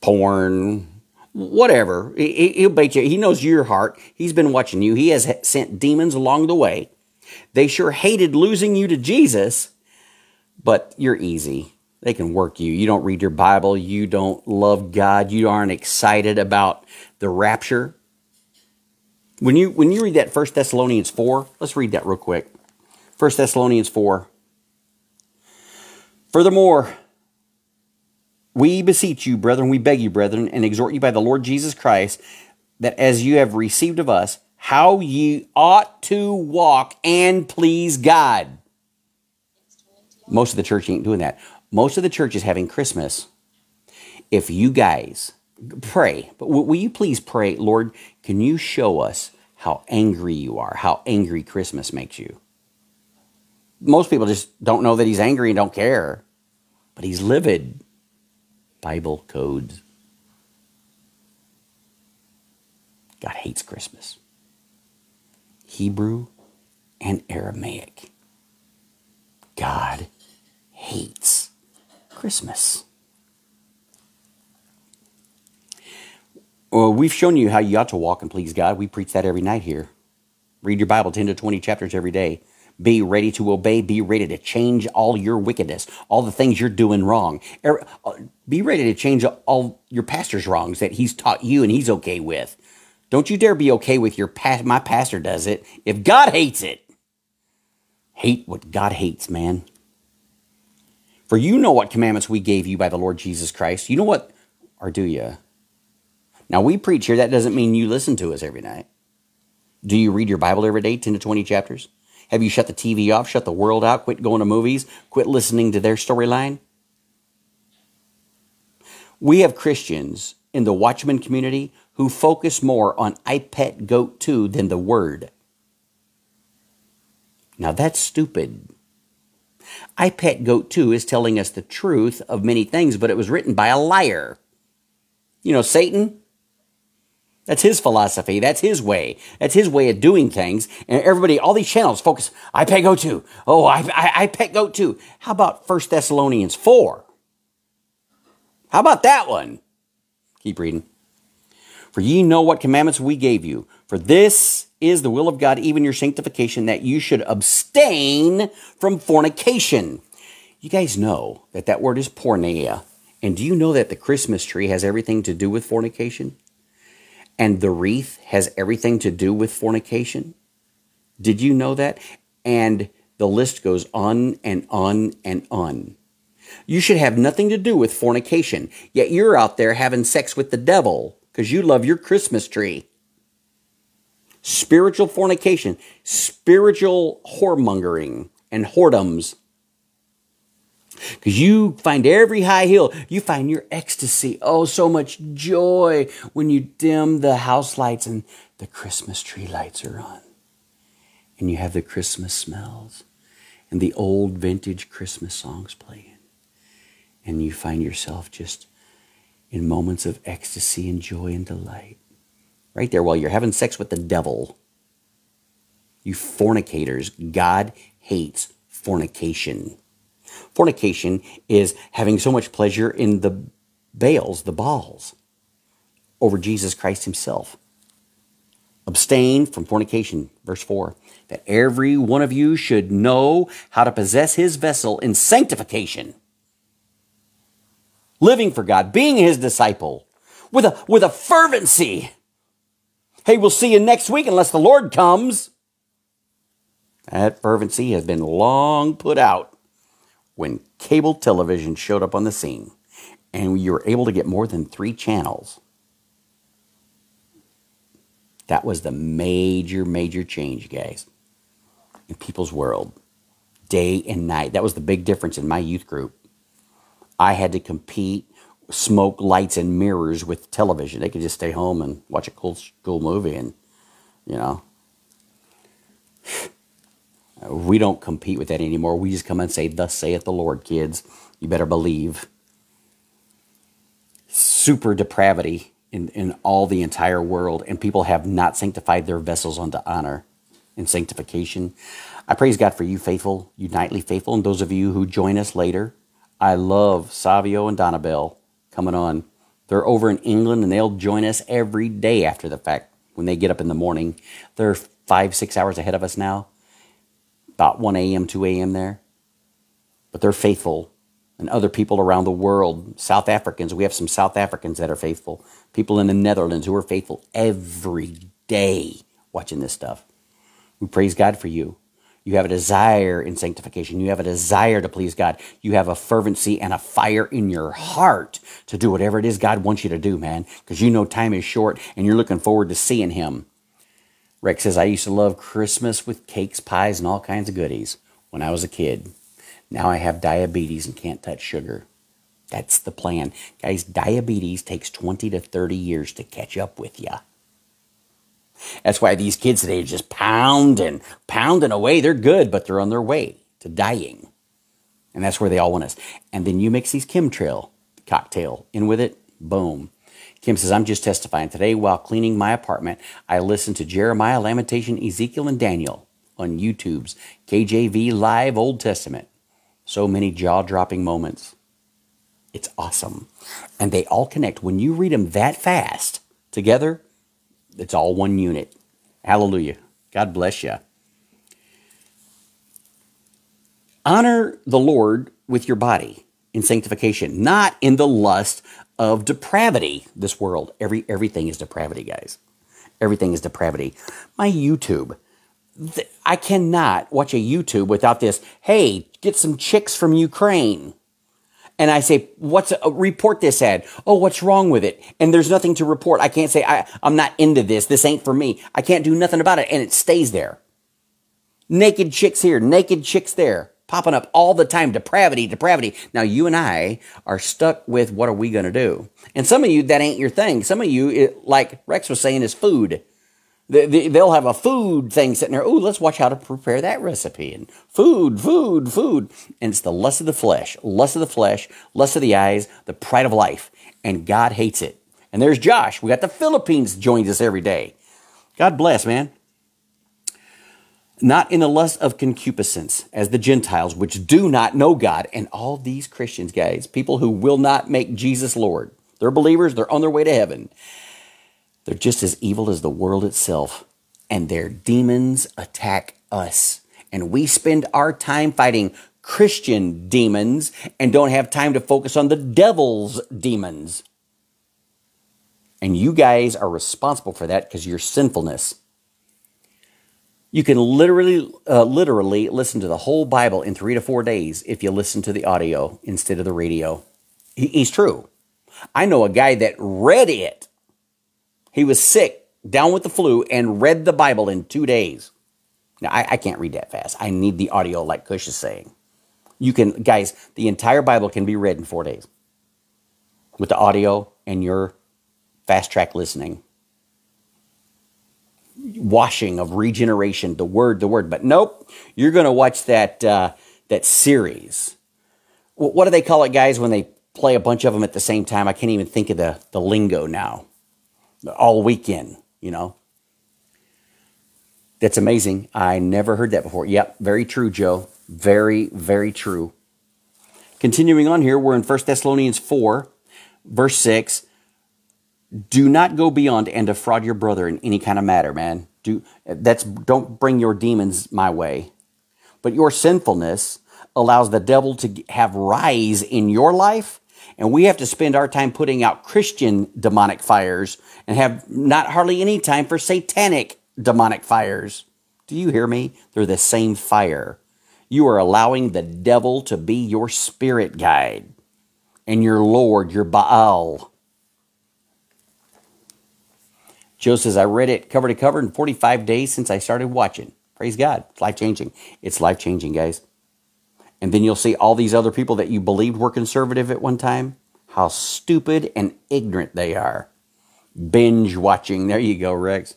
porn, whatever. He'll bait you. He knows your heart. He's been watching you. He has sent demons along the way. They sure hated losing you to Jesus. But you're easy. They can work you. You don't read your Bible. You don't love God. You aren't excited about the rapture. When you read that 1 Thessalonians 4, let's read that real quick. 1 Thessalonians 4. Furthermore, we beseech you, brethren, we beg you, brethren, and exhort you by the Lord Jesus Christ, that as you have received of us, how ye ought to walk and please God. Most of the church ain't doing that. Most of the church is having Christmas. If you guys pray, but will you please pray, Lord, can you show us how angry you are, how angry Christmas makes you? Most people just don't know that he's angry and don't care, but he's livid. Bible codes. God hates Christmas. Hebrew and Aramaic. God hates Christmas. Well, we've shown you how you ought to walk and please God. We preach that every night here. Read your Bible 10 to 20 chapters every day. Be ready to obey. Be ready to change all your wickedness, all the things you're doing wrong. Be ready to change all your pastor's wrongs that he's taught you and he's okay with. Don't you dare be okay with your pastor. My pastor does it. If God hates it, hate what God hates, man. For you know what commandments we gave you by the Lord Jesus Christ. You know what, or do you? Now, we preach here. That doesn't mean you listen to us every night. Do you read your Bible every day, 10 to 20 chapters? Have you shut the TV off, shut the world out, quit going to movies, quit listening to their storyline? We have Christians in the Watchman community who focus more on I Pet Goat 2 than the Word. Now, that's stupid. I Pet Goat 2 is telling us the truth of many things, but it was written by a liar. You know, Satan, that's his philosophy. That's his way. That's his way of doing things. And everybody, all these channels focus, I Pet Goat 2. Oh, I Pet Goat 2. How about 1 Thessalonians 4? How about that one? Keep reading. For ye know what commandments we gave you. For this is the will of God, even your sanctification, that you should abstain from fornication. You guys know that that word is porneia. And do you know that the Christmas tree has everything to do with fornication? And the wreath has everything to do with fornication? Did you know that? And the list goes on and on and on. You should have nothing to do with fornication, yet you're out there having sex with the devil because you love your Christmas tree. Spiritual fornication, spiritual whoremongering and whoredoms. Because you find every high hill, you find your ecstasy. Oh, so much joy when you dim the house lights and the Christmas tree lights are on. And you have the Christmas smells and the old vintage Christmas songs playing. And you find yourself just in moments of ecstasy and joy and delight. Right there while you're having sex with the devil. You fornicators, God hates fornication. Fornication is having so much pleasure in the Baals, the Baals, over Jesus Christ himself. Abstain from fornication, verse 4, that every one of you should know how to possess his vessel in sanctification. Living for God, being his disciple, with a fervency. Hey, we'll see you next week unless the Lord comes. That fervency has been long put out when cable television showed up on the scene and you were able to get more than 3 channels. That was the major, major change, guys, in people's world, day and night. That was the big difference in my youth group. I had to compete, smoke, lights, and mirrors with television. They could just stay home and watch a cool movie and, you know. We don't compete with that anymore. We just come and say, thus saith the Lord, kids. You better believe. Super depravity in all the entire world, and people have not sanctified their vessels unto honor and sanctification. I praise God for you faithful, you nightly faithful, and those of you who join us later. I love Savio and Donabelle coming on. They're over in England, and they'll join us every day after the fact when they get up in the morning. They're 5-6 hours ahead of us now. About 1 a.m., 2 a.m. there. But they're faithful. And other people around the world, South Africans, we have some South Africans that are faithful. People in the Netherlands who are faithful every day watching this stuff. We praise God for you. You have a desire in sanctification. You have a desire to please God. You have a fervency and a fire in your heart to do whatever it is God wants you to do, man. Because you know time is short and you're looking forward to seeing him. Rex says, I used to love Christmas with cakes, pies, and all kinds of goodies when I was a kid. Now I have diabetes and can't touch sugar. That's the plan. Guys, diabetes takes 20 to 30 years to catch up with you. That's why these kids today are just pounding away. They're good, but they're on their way to dying. And that's where they all want us. And then you mix these chemtrail cocktail in with it, boom. Kim says, I'm just testifying. Today, while cleaning my apartment, I listened to Jeremiah, Lamentation, Ezekiel, and Daniel on YouTube's KJV Live Old Testament. So many jaw-dropping moments. It's awesome. And they all connect. When you read them that fast together, it's all one unit. Hallelujah. God bless you. Honor the Lord with your body in sanctification, not in the lust of depravity. This world, everything is depravity, guys. Everything is depravity. My YouTube, I cannot watch a YouTube without this, hey, get some chicks from Ukraine. And I say, report this ad. Oh, what's wrong with it? And there's nothing to report. I can't say, I'm not into this. This ain't for me. I can't do nothing about it. And it stays there. Naked chicks here, naked chicks there. Popping up all the time, depravity, depravity. Now, you and I are stuck with what are we going to do? And some of you, that ain't your thing. Some of you, like Rex was saying, is food. They'll have a food thing sitting there. Oh, let's watch how to prepare that recipe. And food. And it's the lust of the flesh, lust of the eyes, the pride of life. And God hates it. And there's Josh. We got the Philippines joins us every day. God bless, man. Not in the lust of concupiscence as the Gentiles, which do not know God. And all these Christians, guys, people who will not make Jesus Lord. They're believers. They're on their way to heaven. They're just as evil as the world itself, and their demons attack us. And we spend our time fighting Christian demons and don't have time to focus on the devil's demons. And you guys are responsible for that because of your sinfulness. You can literally listen to the whole Bible in 3 to 4 days if you listen to the audio instead of the radio. He's true. I know a guy that read it. He was sick, down with the flu, and read the Bible in 2 days. Now, I can't read that fast. I need the audio, like Kush is saying. You can, guys, the entire Bible can be read in 4 days with the audio and your fast-track listening. Washing of regeneration, the word. But nope, you're going to watch that series. What do they call it, guys, when they play a bunch of them at the same time? I can't even think of the lingo now. All weekend, you know. That's amazing. I never heard that before. Yep, very true, Joe. Very, very true. Continuing on here, we're in 1 Thessalonians 4, verse 6. Do not go beyond and defraud your brother in any kind of matter, man. Don't bring your demons my way. But your sinfulness allows the devil to have rise in your life. And we have to spend our time putting out Christian demonic fires and have not hardly any time for satanic demonic fires. Do you hear me? They're the same fire. You are allowing the devil to be your spirit guide and your Lord, your Baal. Joe says, I read it cover to cover in 45 days since I started watching. Praise God. It's life-changing. It's life-changing, guys. And then you'll see all these other people that you believed were conservative at one time, how stupid and ignorant they are. Binge watching. There you go, Rex.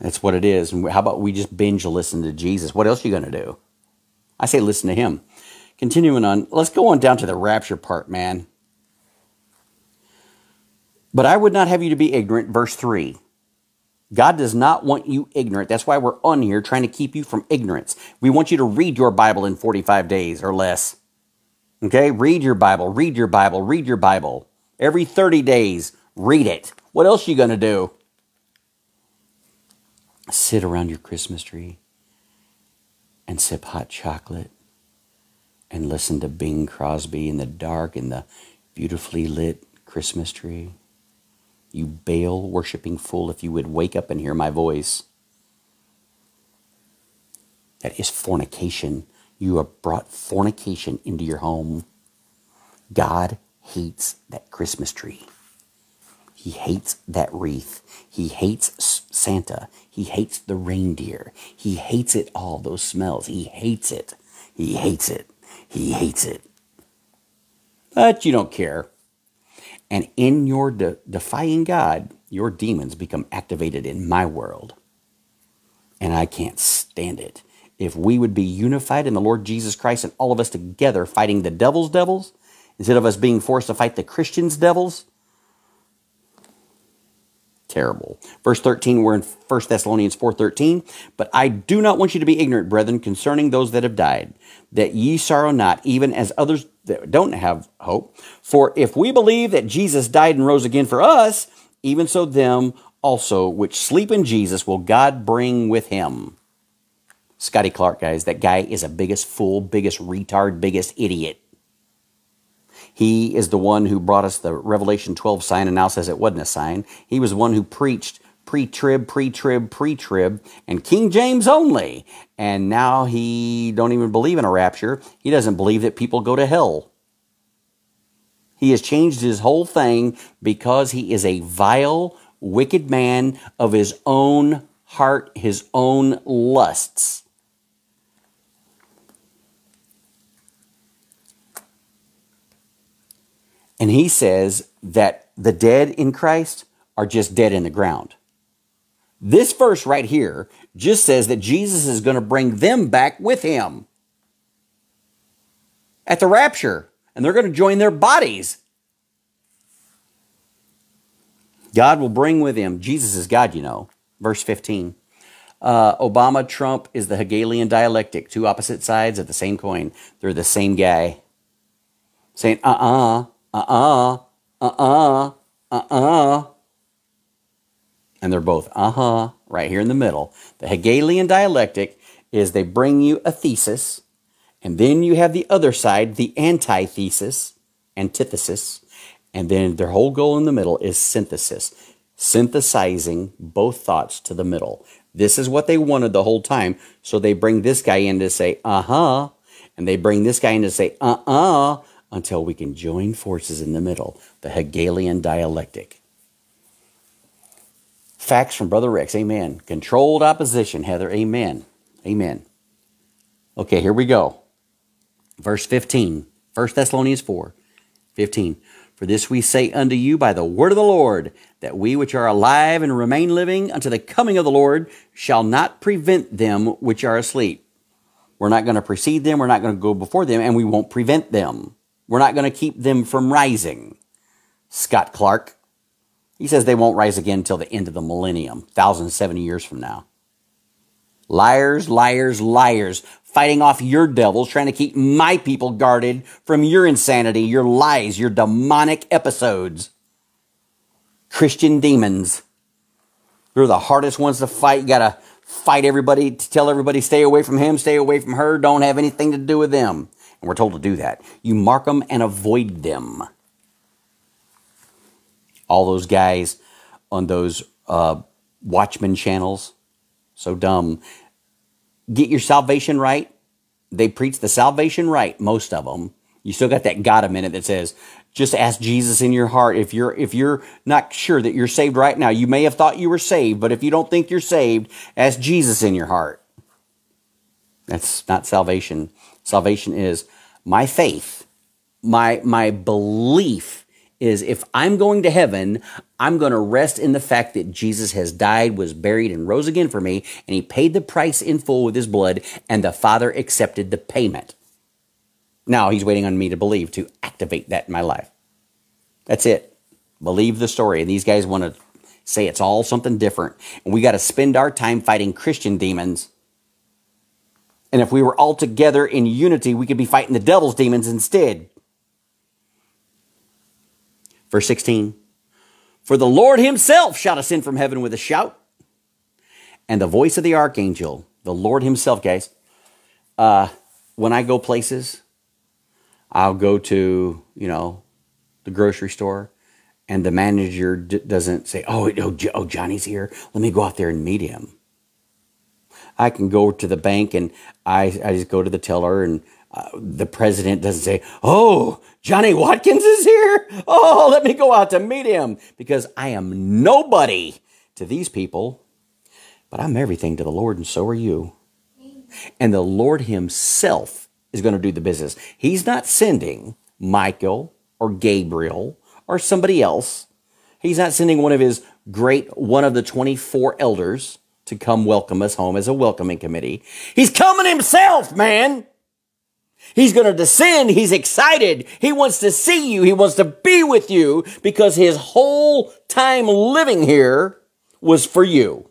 That's what it is. And how about we just binge listen to Jesus? What else are you going to do? I say listen to him. Continuing on, let's go on down to the rapture part, man. But I would not have you to be ignorant, verse 3. God does not want you ignorant. That's why we're on here trying to keep you from ignorance. We want you to read your Bible in 45 days or less. Okay? Read your Bible. Every 30 days, read it. What else are you going to do? Sit around your Christmas tree and sip hot chocolate and listen to Bing Crosby in the dark in the beautifully lit Christmas tree. You Baal-worshipping fool, if you would wake up and hear my voice. That is fornication. You have brought fornication into your home. God hates that Christmas tree. He hates that wreath. He hates Santa. He hates the reindeer. He hates it all, those smells. He hates it. He hates it. He hates it. But you don't care. And in your defying God, your demons become activated in my world. And I can't stand it. If we would be unified in the Lord Jesus Christ and all of us together fighting the devil's devils, instead of us being forced to fight the Christians' devils, terrible. Verse 13, we're in 1 Thessalonians 4:13. But I do not want you to be ignorant, brethren, concerning those that have died, that ye sorrow not, even as others that don't have hope. For if we believe that Jesus died and rose again for us, even so them also which sleep in Jesus will God bring with him. Scotty Clark, guys, that guy is a biggest fool, biggest retard, biggest idiot. He is the one who brought us the Revelation 12 sign and now says it wasn't a sign. He was the one who preached pre-trib, and King James only. And now he don't even believe in a rapture. He doesn't believe that people go to hell. He has changed his whole thing because he is a vile, wicked man of his own heart, his own lusts. And he says that the dead in Christ are just dead in the ground. This verse right here just says that Jesus is going to bring them back with him at the rapture, and they're going to join their bodies. God will bring with him. Jesus is God, you know. Verse 15. Obama, Trump is the Hegelian dialectic. Two opposite sides of the same coin. They're the same guy. Saying, And they're both, right here in the middle. The Hegelian dialectic is they bring you a thesis, and then you have the other side, the antithesis, antithesis, and then their whole goal in the middle is synthesis, synthesizing both thoughts to the middle. This is what they wanted the whole time, so they bring this guy in to say, and they bring this guy in to say, until we can join forces in the middle, the Hegelian dialectic. Facts from Brother Rex, amen. Controlled opposition, Heather, amen, amen. Okay, here we go. Verse 15, 1 Thessalonians 4, 15. For this we say unto you by the word of the Lord, that we which are alive and remain living unto the coming of the Lord shall not prevent them which are asleep. We're not going to precede them, we're not going to go before them, and we won't prevent them. We're not going to keep them from rising. Scott Clark, he says they won't rise again until the end of the millennium, 1,070 years from now. Liars, liars, liars, fighting off your devils, trying to keep my people guarded from your insanity, your lies, your demonic episodes. Christian demons. They're the hardest ones to fight. You got to fight everybody, to tell everybody, stay away from him, stay away from her, don't have anything to do with them. And we're told to do that. You mark them and avoid them. All those guys on those Watchmen channels, so dumb. Get your salvation right. They preach the salvation right, most of them. You still got that God a minute that says, just ask Jesus in your heart. If you're not sure that you're saved right now, you may have thought you were saved, but if you don't think you're saved, ask Jesus in your heart. That's not salvation. Salvation is my faith, my belief is if I'm going to heaven, I'm going to rest in the fact that Jesus has died, was buried, and rose again for me, and he paid the price in full with his blood, and the Father accepted the payment. Now he's waiting on me to believe, to activate that in my life. That's it. Believe the story. And these guys want to say it's all something different, and we got to spend our time fighting Christian demons. And if we were all together in unity, we could be fighting the devil's demons instead. Verse 16, for the Lord himself shall descend from heaven with a shout, and the voice of the archangel, the Lord himself, guys. When I go places, I'll go to, you know, the grocery store, and the manager doesn't say, oh, Johnny's here. Let me go out there and meet him. I can go to the bank, and I just go to the teller, and the president doesn't say, oh, Johnny Watkins is here. Oh, let me go out to meet him, because I am nobody to these people, but I'm everything to the Lord, and so are you. And the Lord himself is going to do the business. He's not sending Michael or Gabriel or somebody else. He's not sending one of his great, one of the 24 elders to come welcome us home as a welcoming committee. He's coming himself, man. He's going to descend. He's excited. He wants to see you. He wants to be with you, because his whole time living here was for you.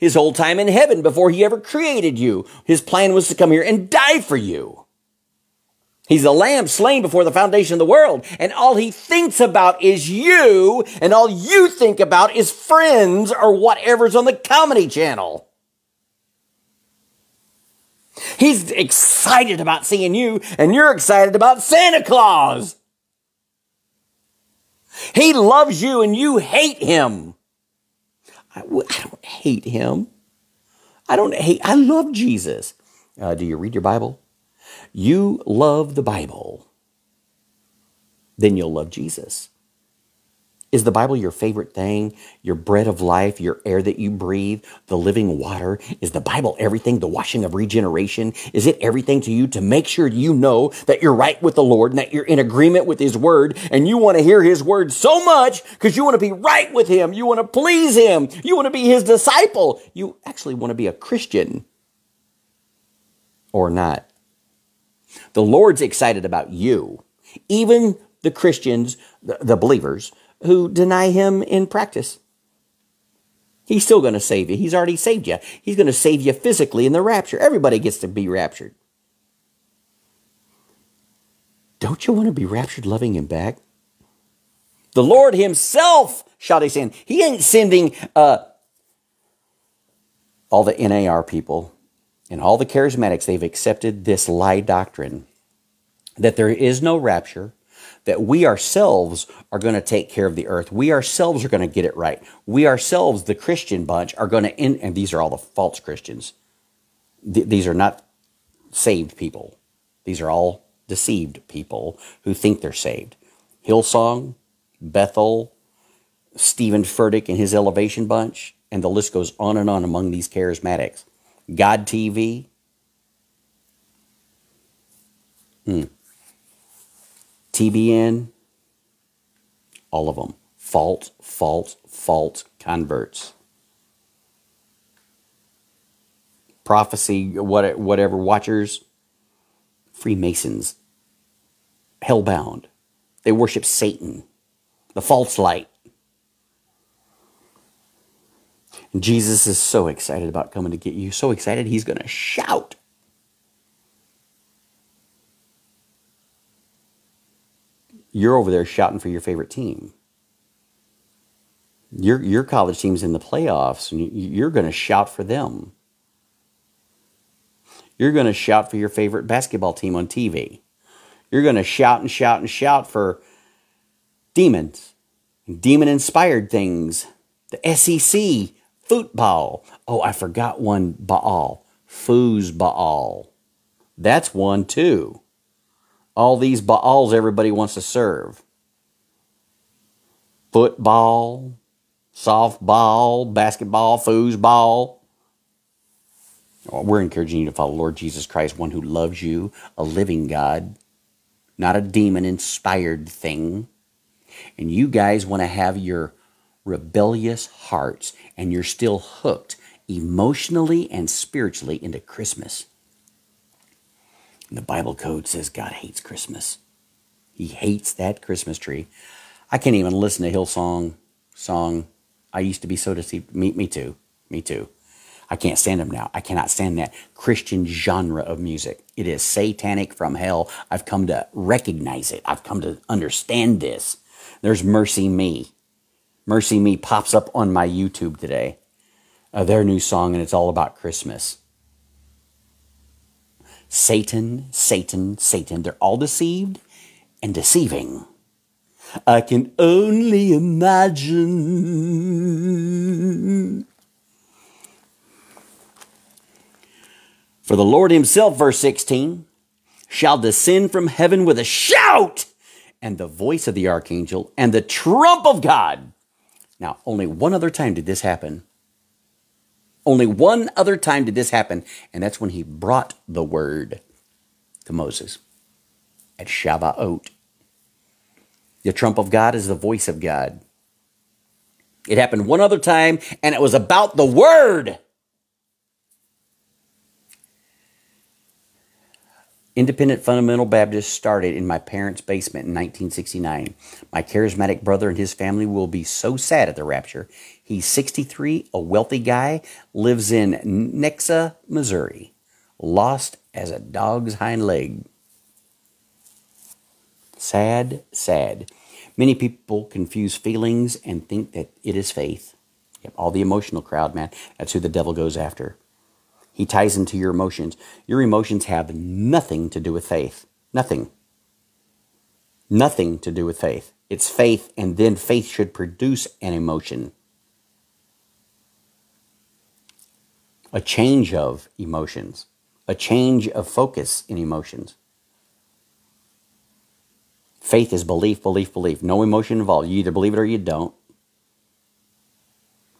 His whole time in heaven, before he ever created you, his plan was to come here and die for you. He's the lamb slain before the foundation of the world. And all he thinks about is you. And all you think about is Friends or whatever's on the Comedy Channel. He's excited about seeing you, and you're excited about Santa Claus. He loves you, and you hate him. I don't hate him. I love Jesus. Do you read your Bible? You love the Bible. Then you'll love Jesus. Is the Bible your favorite thing, your bread of life, your air that you breathe, the living water? Is the Bible everything, the washing of regeneration? Is it everything to you to make sure you know that you're right with the Lord and that you're in agreement with His Word, and you want to hear His Word so much because you want to be right with Him, you want to please Him, you want to be His disciple, you actually want to be a Christian or not? The Lord's excited about you, even the Christians, the believers, who deny Him in practice. He's still going to save you. He's already saved you. He's going to save you physically in the rapture. Everybody gets to be raptured. Don't you want to be raptured loving Him back? The Lord Himself shall descend. He ain't sending all the NAR people and all the charismatics. They've accepted this lie doctrine that there is no rapture, that we ourselves are going to take care of the earth. We ourselves are going to get it right. We ourselves, the Christian bunch, are going to end, and these are all the false Christians. These are not saved people. These are all deceived people who think they're saved. Hillsong, Bethel, Stephen Furtick and his Elevation bunch, and the list goes on and on among these charismatics. God TV. TBN, all of them, false converts. Prophecy, whatever, watchers, Freemasons, hellbound. They worship Satan, the false light. And Jesus is so excited about coming to get you, so excited He's going to shout. You're over there shouting for your favorite team. Your college team's in the playoffs, and you're going to shout for them. You're going to shout for your favorite basketball team on TV. You're going to shout and shout and shout for demons, demon-inspired things, the SEC, football. Oh, I forgot one, Baal, foosball. That's one, too. All these Baals everybody wants to serve. Football, softball, basketball, foosball. We're encouraging you to follow Lord Jesus Christ, one who loves you, a living God, not a demon-inspired thing. And you guys want to have your rebellious hearts, and you're still hooked emotionally and spiritually into Christmas. The Bible code says God hates Christmas. He hates that Christmas tree. I can't even listen to Hillsong song. I used to be so deceived. Me too. I can't stand them now. I cannot stand that Christian genre of music. It is satanic from hell. I've come to recognize it. I've come to understand this. There's Mercy Me. Mercy Me pops up on my YouTube today. Their new song, and it's all about Christmas. Satan, Satan, Satan. They're all deceived and deceiving. I can only imagine. For the Lord Himself, verse 16, shall descend from heaven with a shout, and the voice of the archangel, and the trump of God. Now, only one other time did this happen. Only one other time did this happen, and that's when He brought the word to Moses at Shavuot. The trump of God is the voice of God. It happened one other time, and it was about the word. Independent Fundamental Baptist started in my parents' basement in 1969. My charismatic brother and his family will be so sad at the rapture. He's 63, a wealthy guy, lives in Nexa, Missouri, lost as a dog's hind leg. Sad, sad. Many people confuse feelings and think that it is faith. Yep, all the emotional crowd, man. That's who the devil goes after. He ties into your emotions. Your emotions have nothing to do with faith. Nothing. Nothing to do with faith. It's faith, and then faith should produce an emotion. A change of emotions, a change of focus in emotions. Faith is belief, belief, belief. No emotion involved. You either believe it or you don't.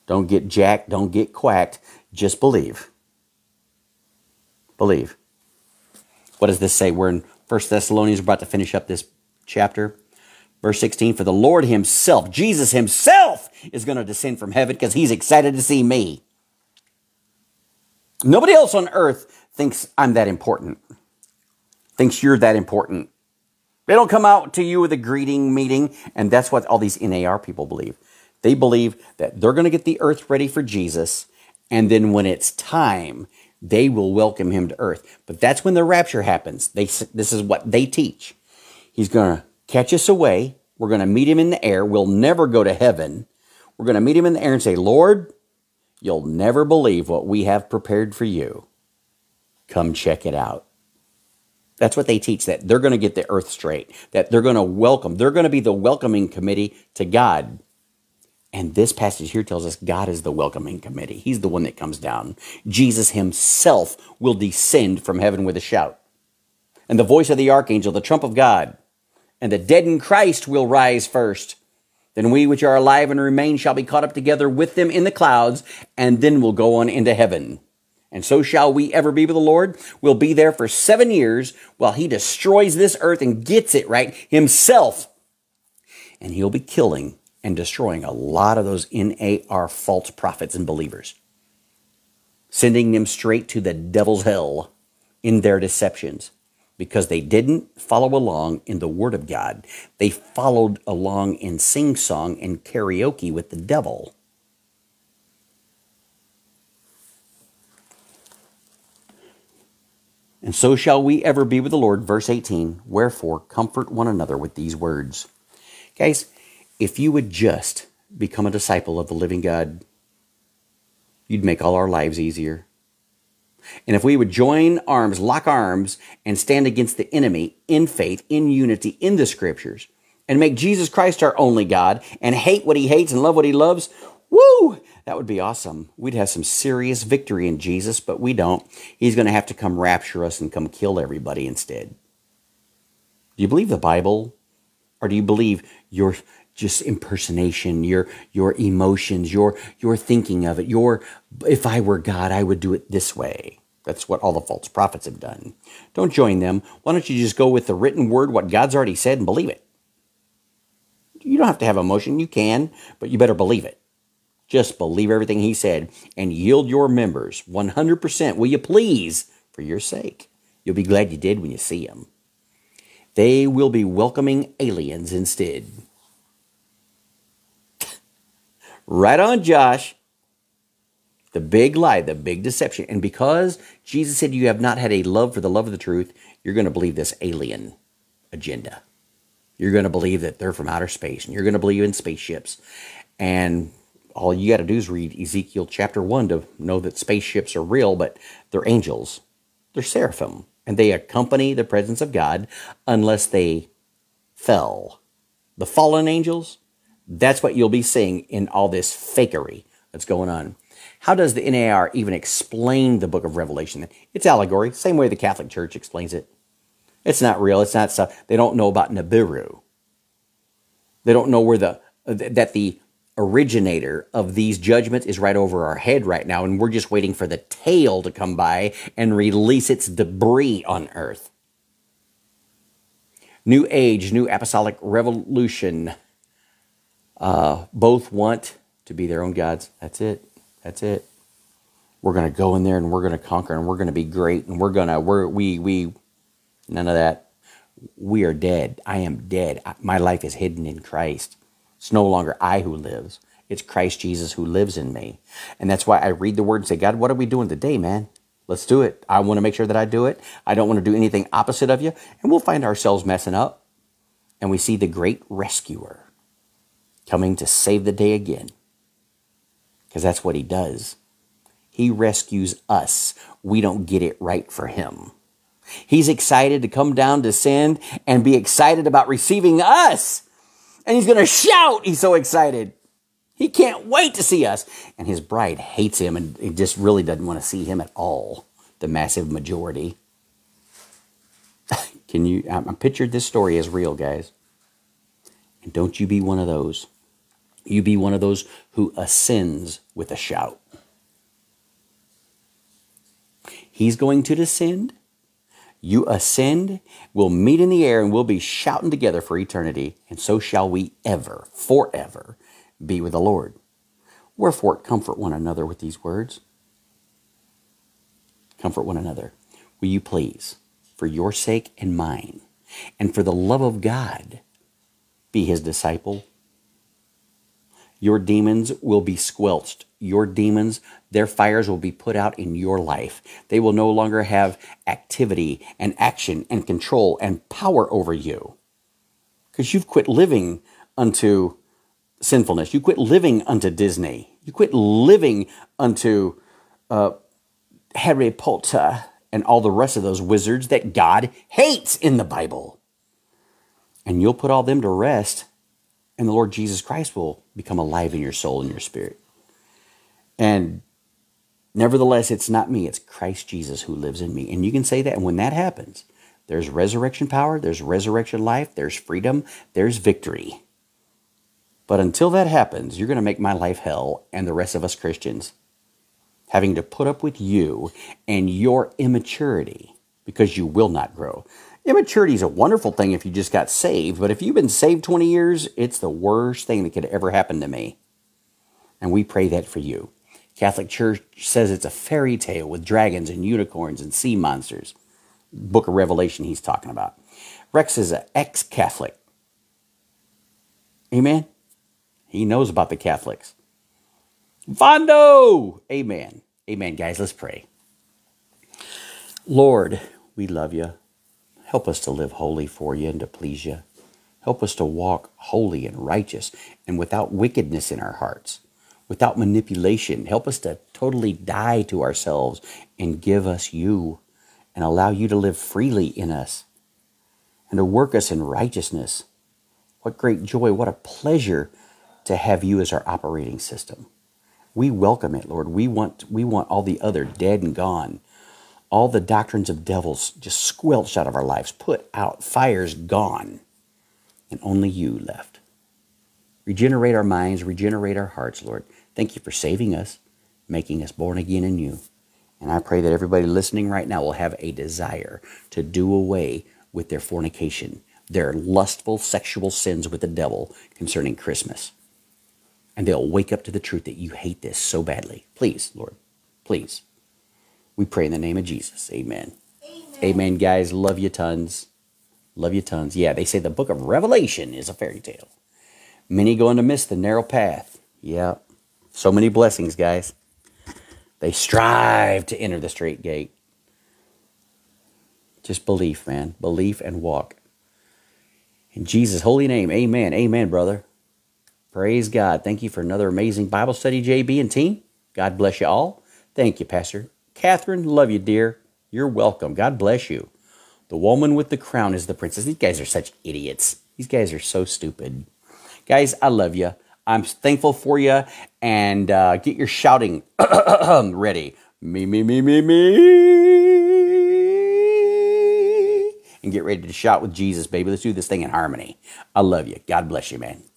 Don't get jacked. Don't get quacked. Just believe. Believe. What does this say? We're in 1 Thessalonians. We're about to finish up this chapter. Verse 16, for the Lord himself, Jesus himself, is going to descend from heaven because he's excited to see me. Nobody else on earth thinks I'm that important, thinks you're that important. They don't come out to you with a greeting meeting, and that's what all these NAR people believe. They believe that they're going to get the earth ready for Jesus, and then when it's time, they will welcome him to earth. But that's when the rapture happens. This is what they teach. He's going to catch us away. We're going to meet him in the air. We'll never go to heaven. We're going to meet him in the air and say, Lord, you'll never believe what we have prepared for you. Come check it out. That's what they teach, that they're going to get the earth straight, that they're going to welcome. They're going to be the welcoming committee to God. And this passage here tells us God is the welcoming committee. He's the one that comes down. Jesus himself will descend from heaven with a shout, and the voice of the archangel, the trump of God, and the dead in Christ will rise first. Then we which are alive and remain shall be caught up together with them in the clouds, and then we'll go on into heaven. And so shall we ever be with the Lord. We'll be there for 7 years while he destroys this earth and gets it right himself. And he'll be killing and destroying a lot of those NAR false prophets and believers, sending them straight to the devil's hell in their deceptions, because they didn't follow along in the Word of God. They followed along in sing-song and karaoke with the devil. And so shall we ever be with the Lord. Verse 18, wherefore comfort one another with these words. Guys, if you would just become a disciple of the living God, you'd make all our lives easier. And if we would join arms, lock arms, and stand against the enemy in faith, in unity, in the scriptures, and make Jesus Christ our only God, and hate what he hates and love what he loves, woo, that would be awesome. We'd have some serious victory in Jesus, but we don't. He's going to have to come rapture us and come kill everybody instead. Do you believe the Bible? Or do you believe your just impersonation, your emotions, your thinking of it, your, if I were God, I would do it this way. That's what all the false prophets have done. Don't join them. Why don't you just go with the written word, what God's already said, and believe it? You don't have to have emotion. You can, but you better believe it. Just believe everything he said and yield your members 100%. Will you please, for your sake? You'll be glad you did when you see them. They will be welcoming aliens instead. Right on, Josh. The big lie, the big deception. And because Jesus said you have not had a love for the love of the truth, you're going to believe this alien agenda. You're going to believe that they're from outer space, and you're going to believe in spaceships. And all you got to do is read Ezekiel chapter 1 to know that spaceships are real, but they're angels. They're seraphim, and they accompany the presence of God unless they fell. The fallen angels, that's what you'll be seeing in all this fakery that's going on. How does the NAR even explain the book of Revelation? It's allegory, same way the Catholic Church explains it. It's not real. It's not stuff. They don't know about Nibiru. They don't know where the originator of these judgments is right over our head right now, and we're just waiting for the tail to come by and release its debris on earth. New Age, New Apostolic Revolution. Both want to be their own gods. That's it. That's it. We're going to go in there and we're going to conquer and we're going to be great and none of that. We are dead. I am dead. My life is hidden in Christ. It's no longer I who lives. It's Christ Jesus who lives in me. And that's why I read the word and say, God, what are we doing today, man? Let's do it. I want to make sure that I do it. I don't want to do anything opposite of you. And we'll find ourselves messing up. And we see the great rescuer coming to save the day again, because that's what he does. He rescues us. We don't get it right for him. He's excited to come down, descend, and be excited about receiving us. And he's going to shout. He's so excited. He can't wait to see us. And his bride hates him and just really doesn't want to see him at all, the massive majority. I pictured this story as real, guys. And don't you be one of those. You be one of those who ascends with a shout. He's going to descend. You ascend, we'll meet in the air, and we'll be shouting together for eternity. And so shall we ever, forever, be with the Lord. Wherefore, comfort one another with these words. Comfort one another. Will you please, for your sake and mine, and for the love of God, be his disciple? Your demons will be squelched. Your demons, their fires will be put out in your life. They will no longer have activity and action and control and power over you, because you've quit living unto sinfulness. You quit living unto Disney. You quit living unto Harry Potter and all the rest of those wizards that God hates in the Bible. And you'll put all them to rest, and the Lord Jesus Christ will become alive in your soul and your spirit. And nevertheless, it's not me. It's Christ Jesus who lives in me. And you can say that. And when that happens, there's resurrection power. There's resurrection life. There's freedom. There's victory. But until that happens, you're going to make my life hell and the rest of us Christians, having to put up with you and your immaturity, because you will not grow. Immaturity is a wonderful thing if you just got saved. But if you've been saved 20 years, it's the worst thing that could ever happen to me. And we pray that for you. Catholic Church says it's a fairy tale with dragons and unicorns and sea monsters. Book of Revelation he's talking about. Rex is an ex-Catholic. Amen? He knows about the Catholics. Vondo! Amen. Amen, guys. Let's pray. Lord, we love you. Help us to live holy for you and to please you. Help us to walk holy and righteous and without wickedness in our hearts, without manipulation. Help us to totally die to ourselves and give us you and allow you to live freely in us and to work us in righteousness. What great joy, what a pleasure to have you as our operating system. We welcome it, Lord. We want all the other dead and gone, all the doctrines of devils just squelched out of our lives, put out, fires gone, and only you left. Regenerate our minds, regenerate our hearts, Lord. Thank you for saving us, making us born again in you. And I pray that everybody listening right now will have a desire to do away with their fornication, their lustful sexual sins with the devil concerning Christmas. And they'll wake up to the truth that you hate this so badly. Please, Lord, please. We pray in the name of Jesus. Amen. Amen, amen, guys. Love you tons. Love you tons. Yeah, they say the book of Revelation is a fairy tale. Many going to miss the narrow path. Yeah. So many blessings, guys. They strive to enter the straight gate. Just belief, man. Belief and walk. In Jesus' holy name, amen. Amen, brother. Praise God. Thank you for another amazing Bible study, JB and team. God bless you all. Thank you, Pastor Catherine. Love you, dear. You're welcome. God bless you. The woman with the crown is the princess. These guys are such idiots. These guys are so stupid. Guys, I love you. I'm thankful for you. And get your shouting ready. Me. And get ready to shout with Jesus, baby. Let's do this thing in harmony. I love you. God bless you, man.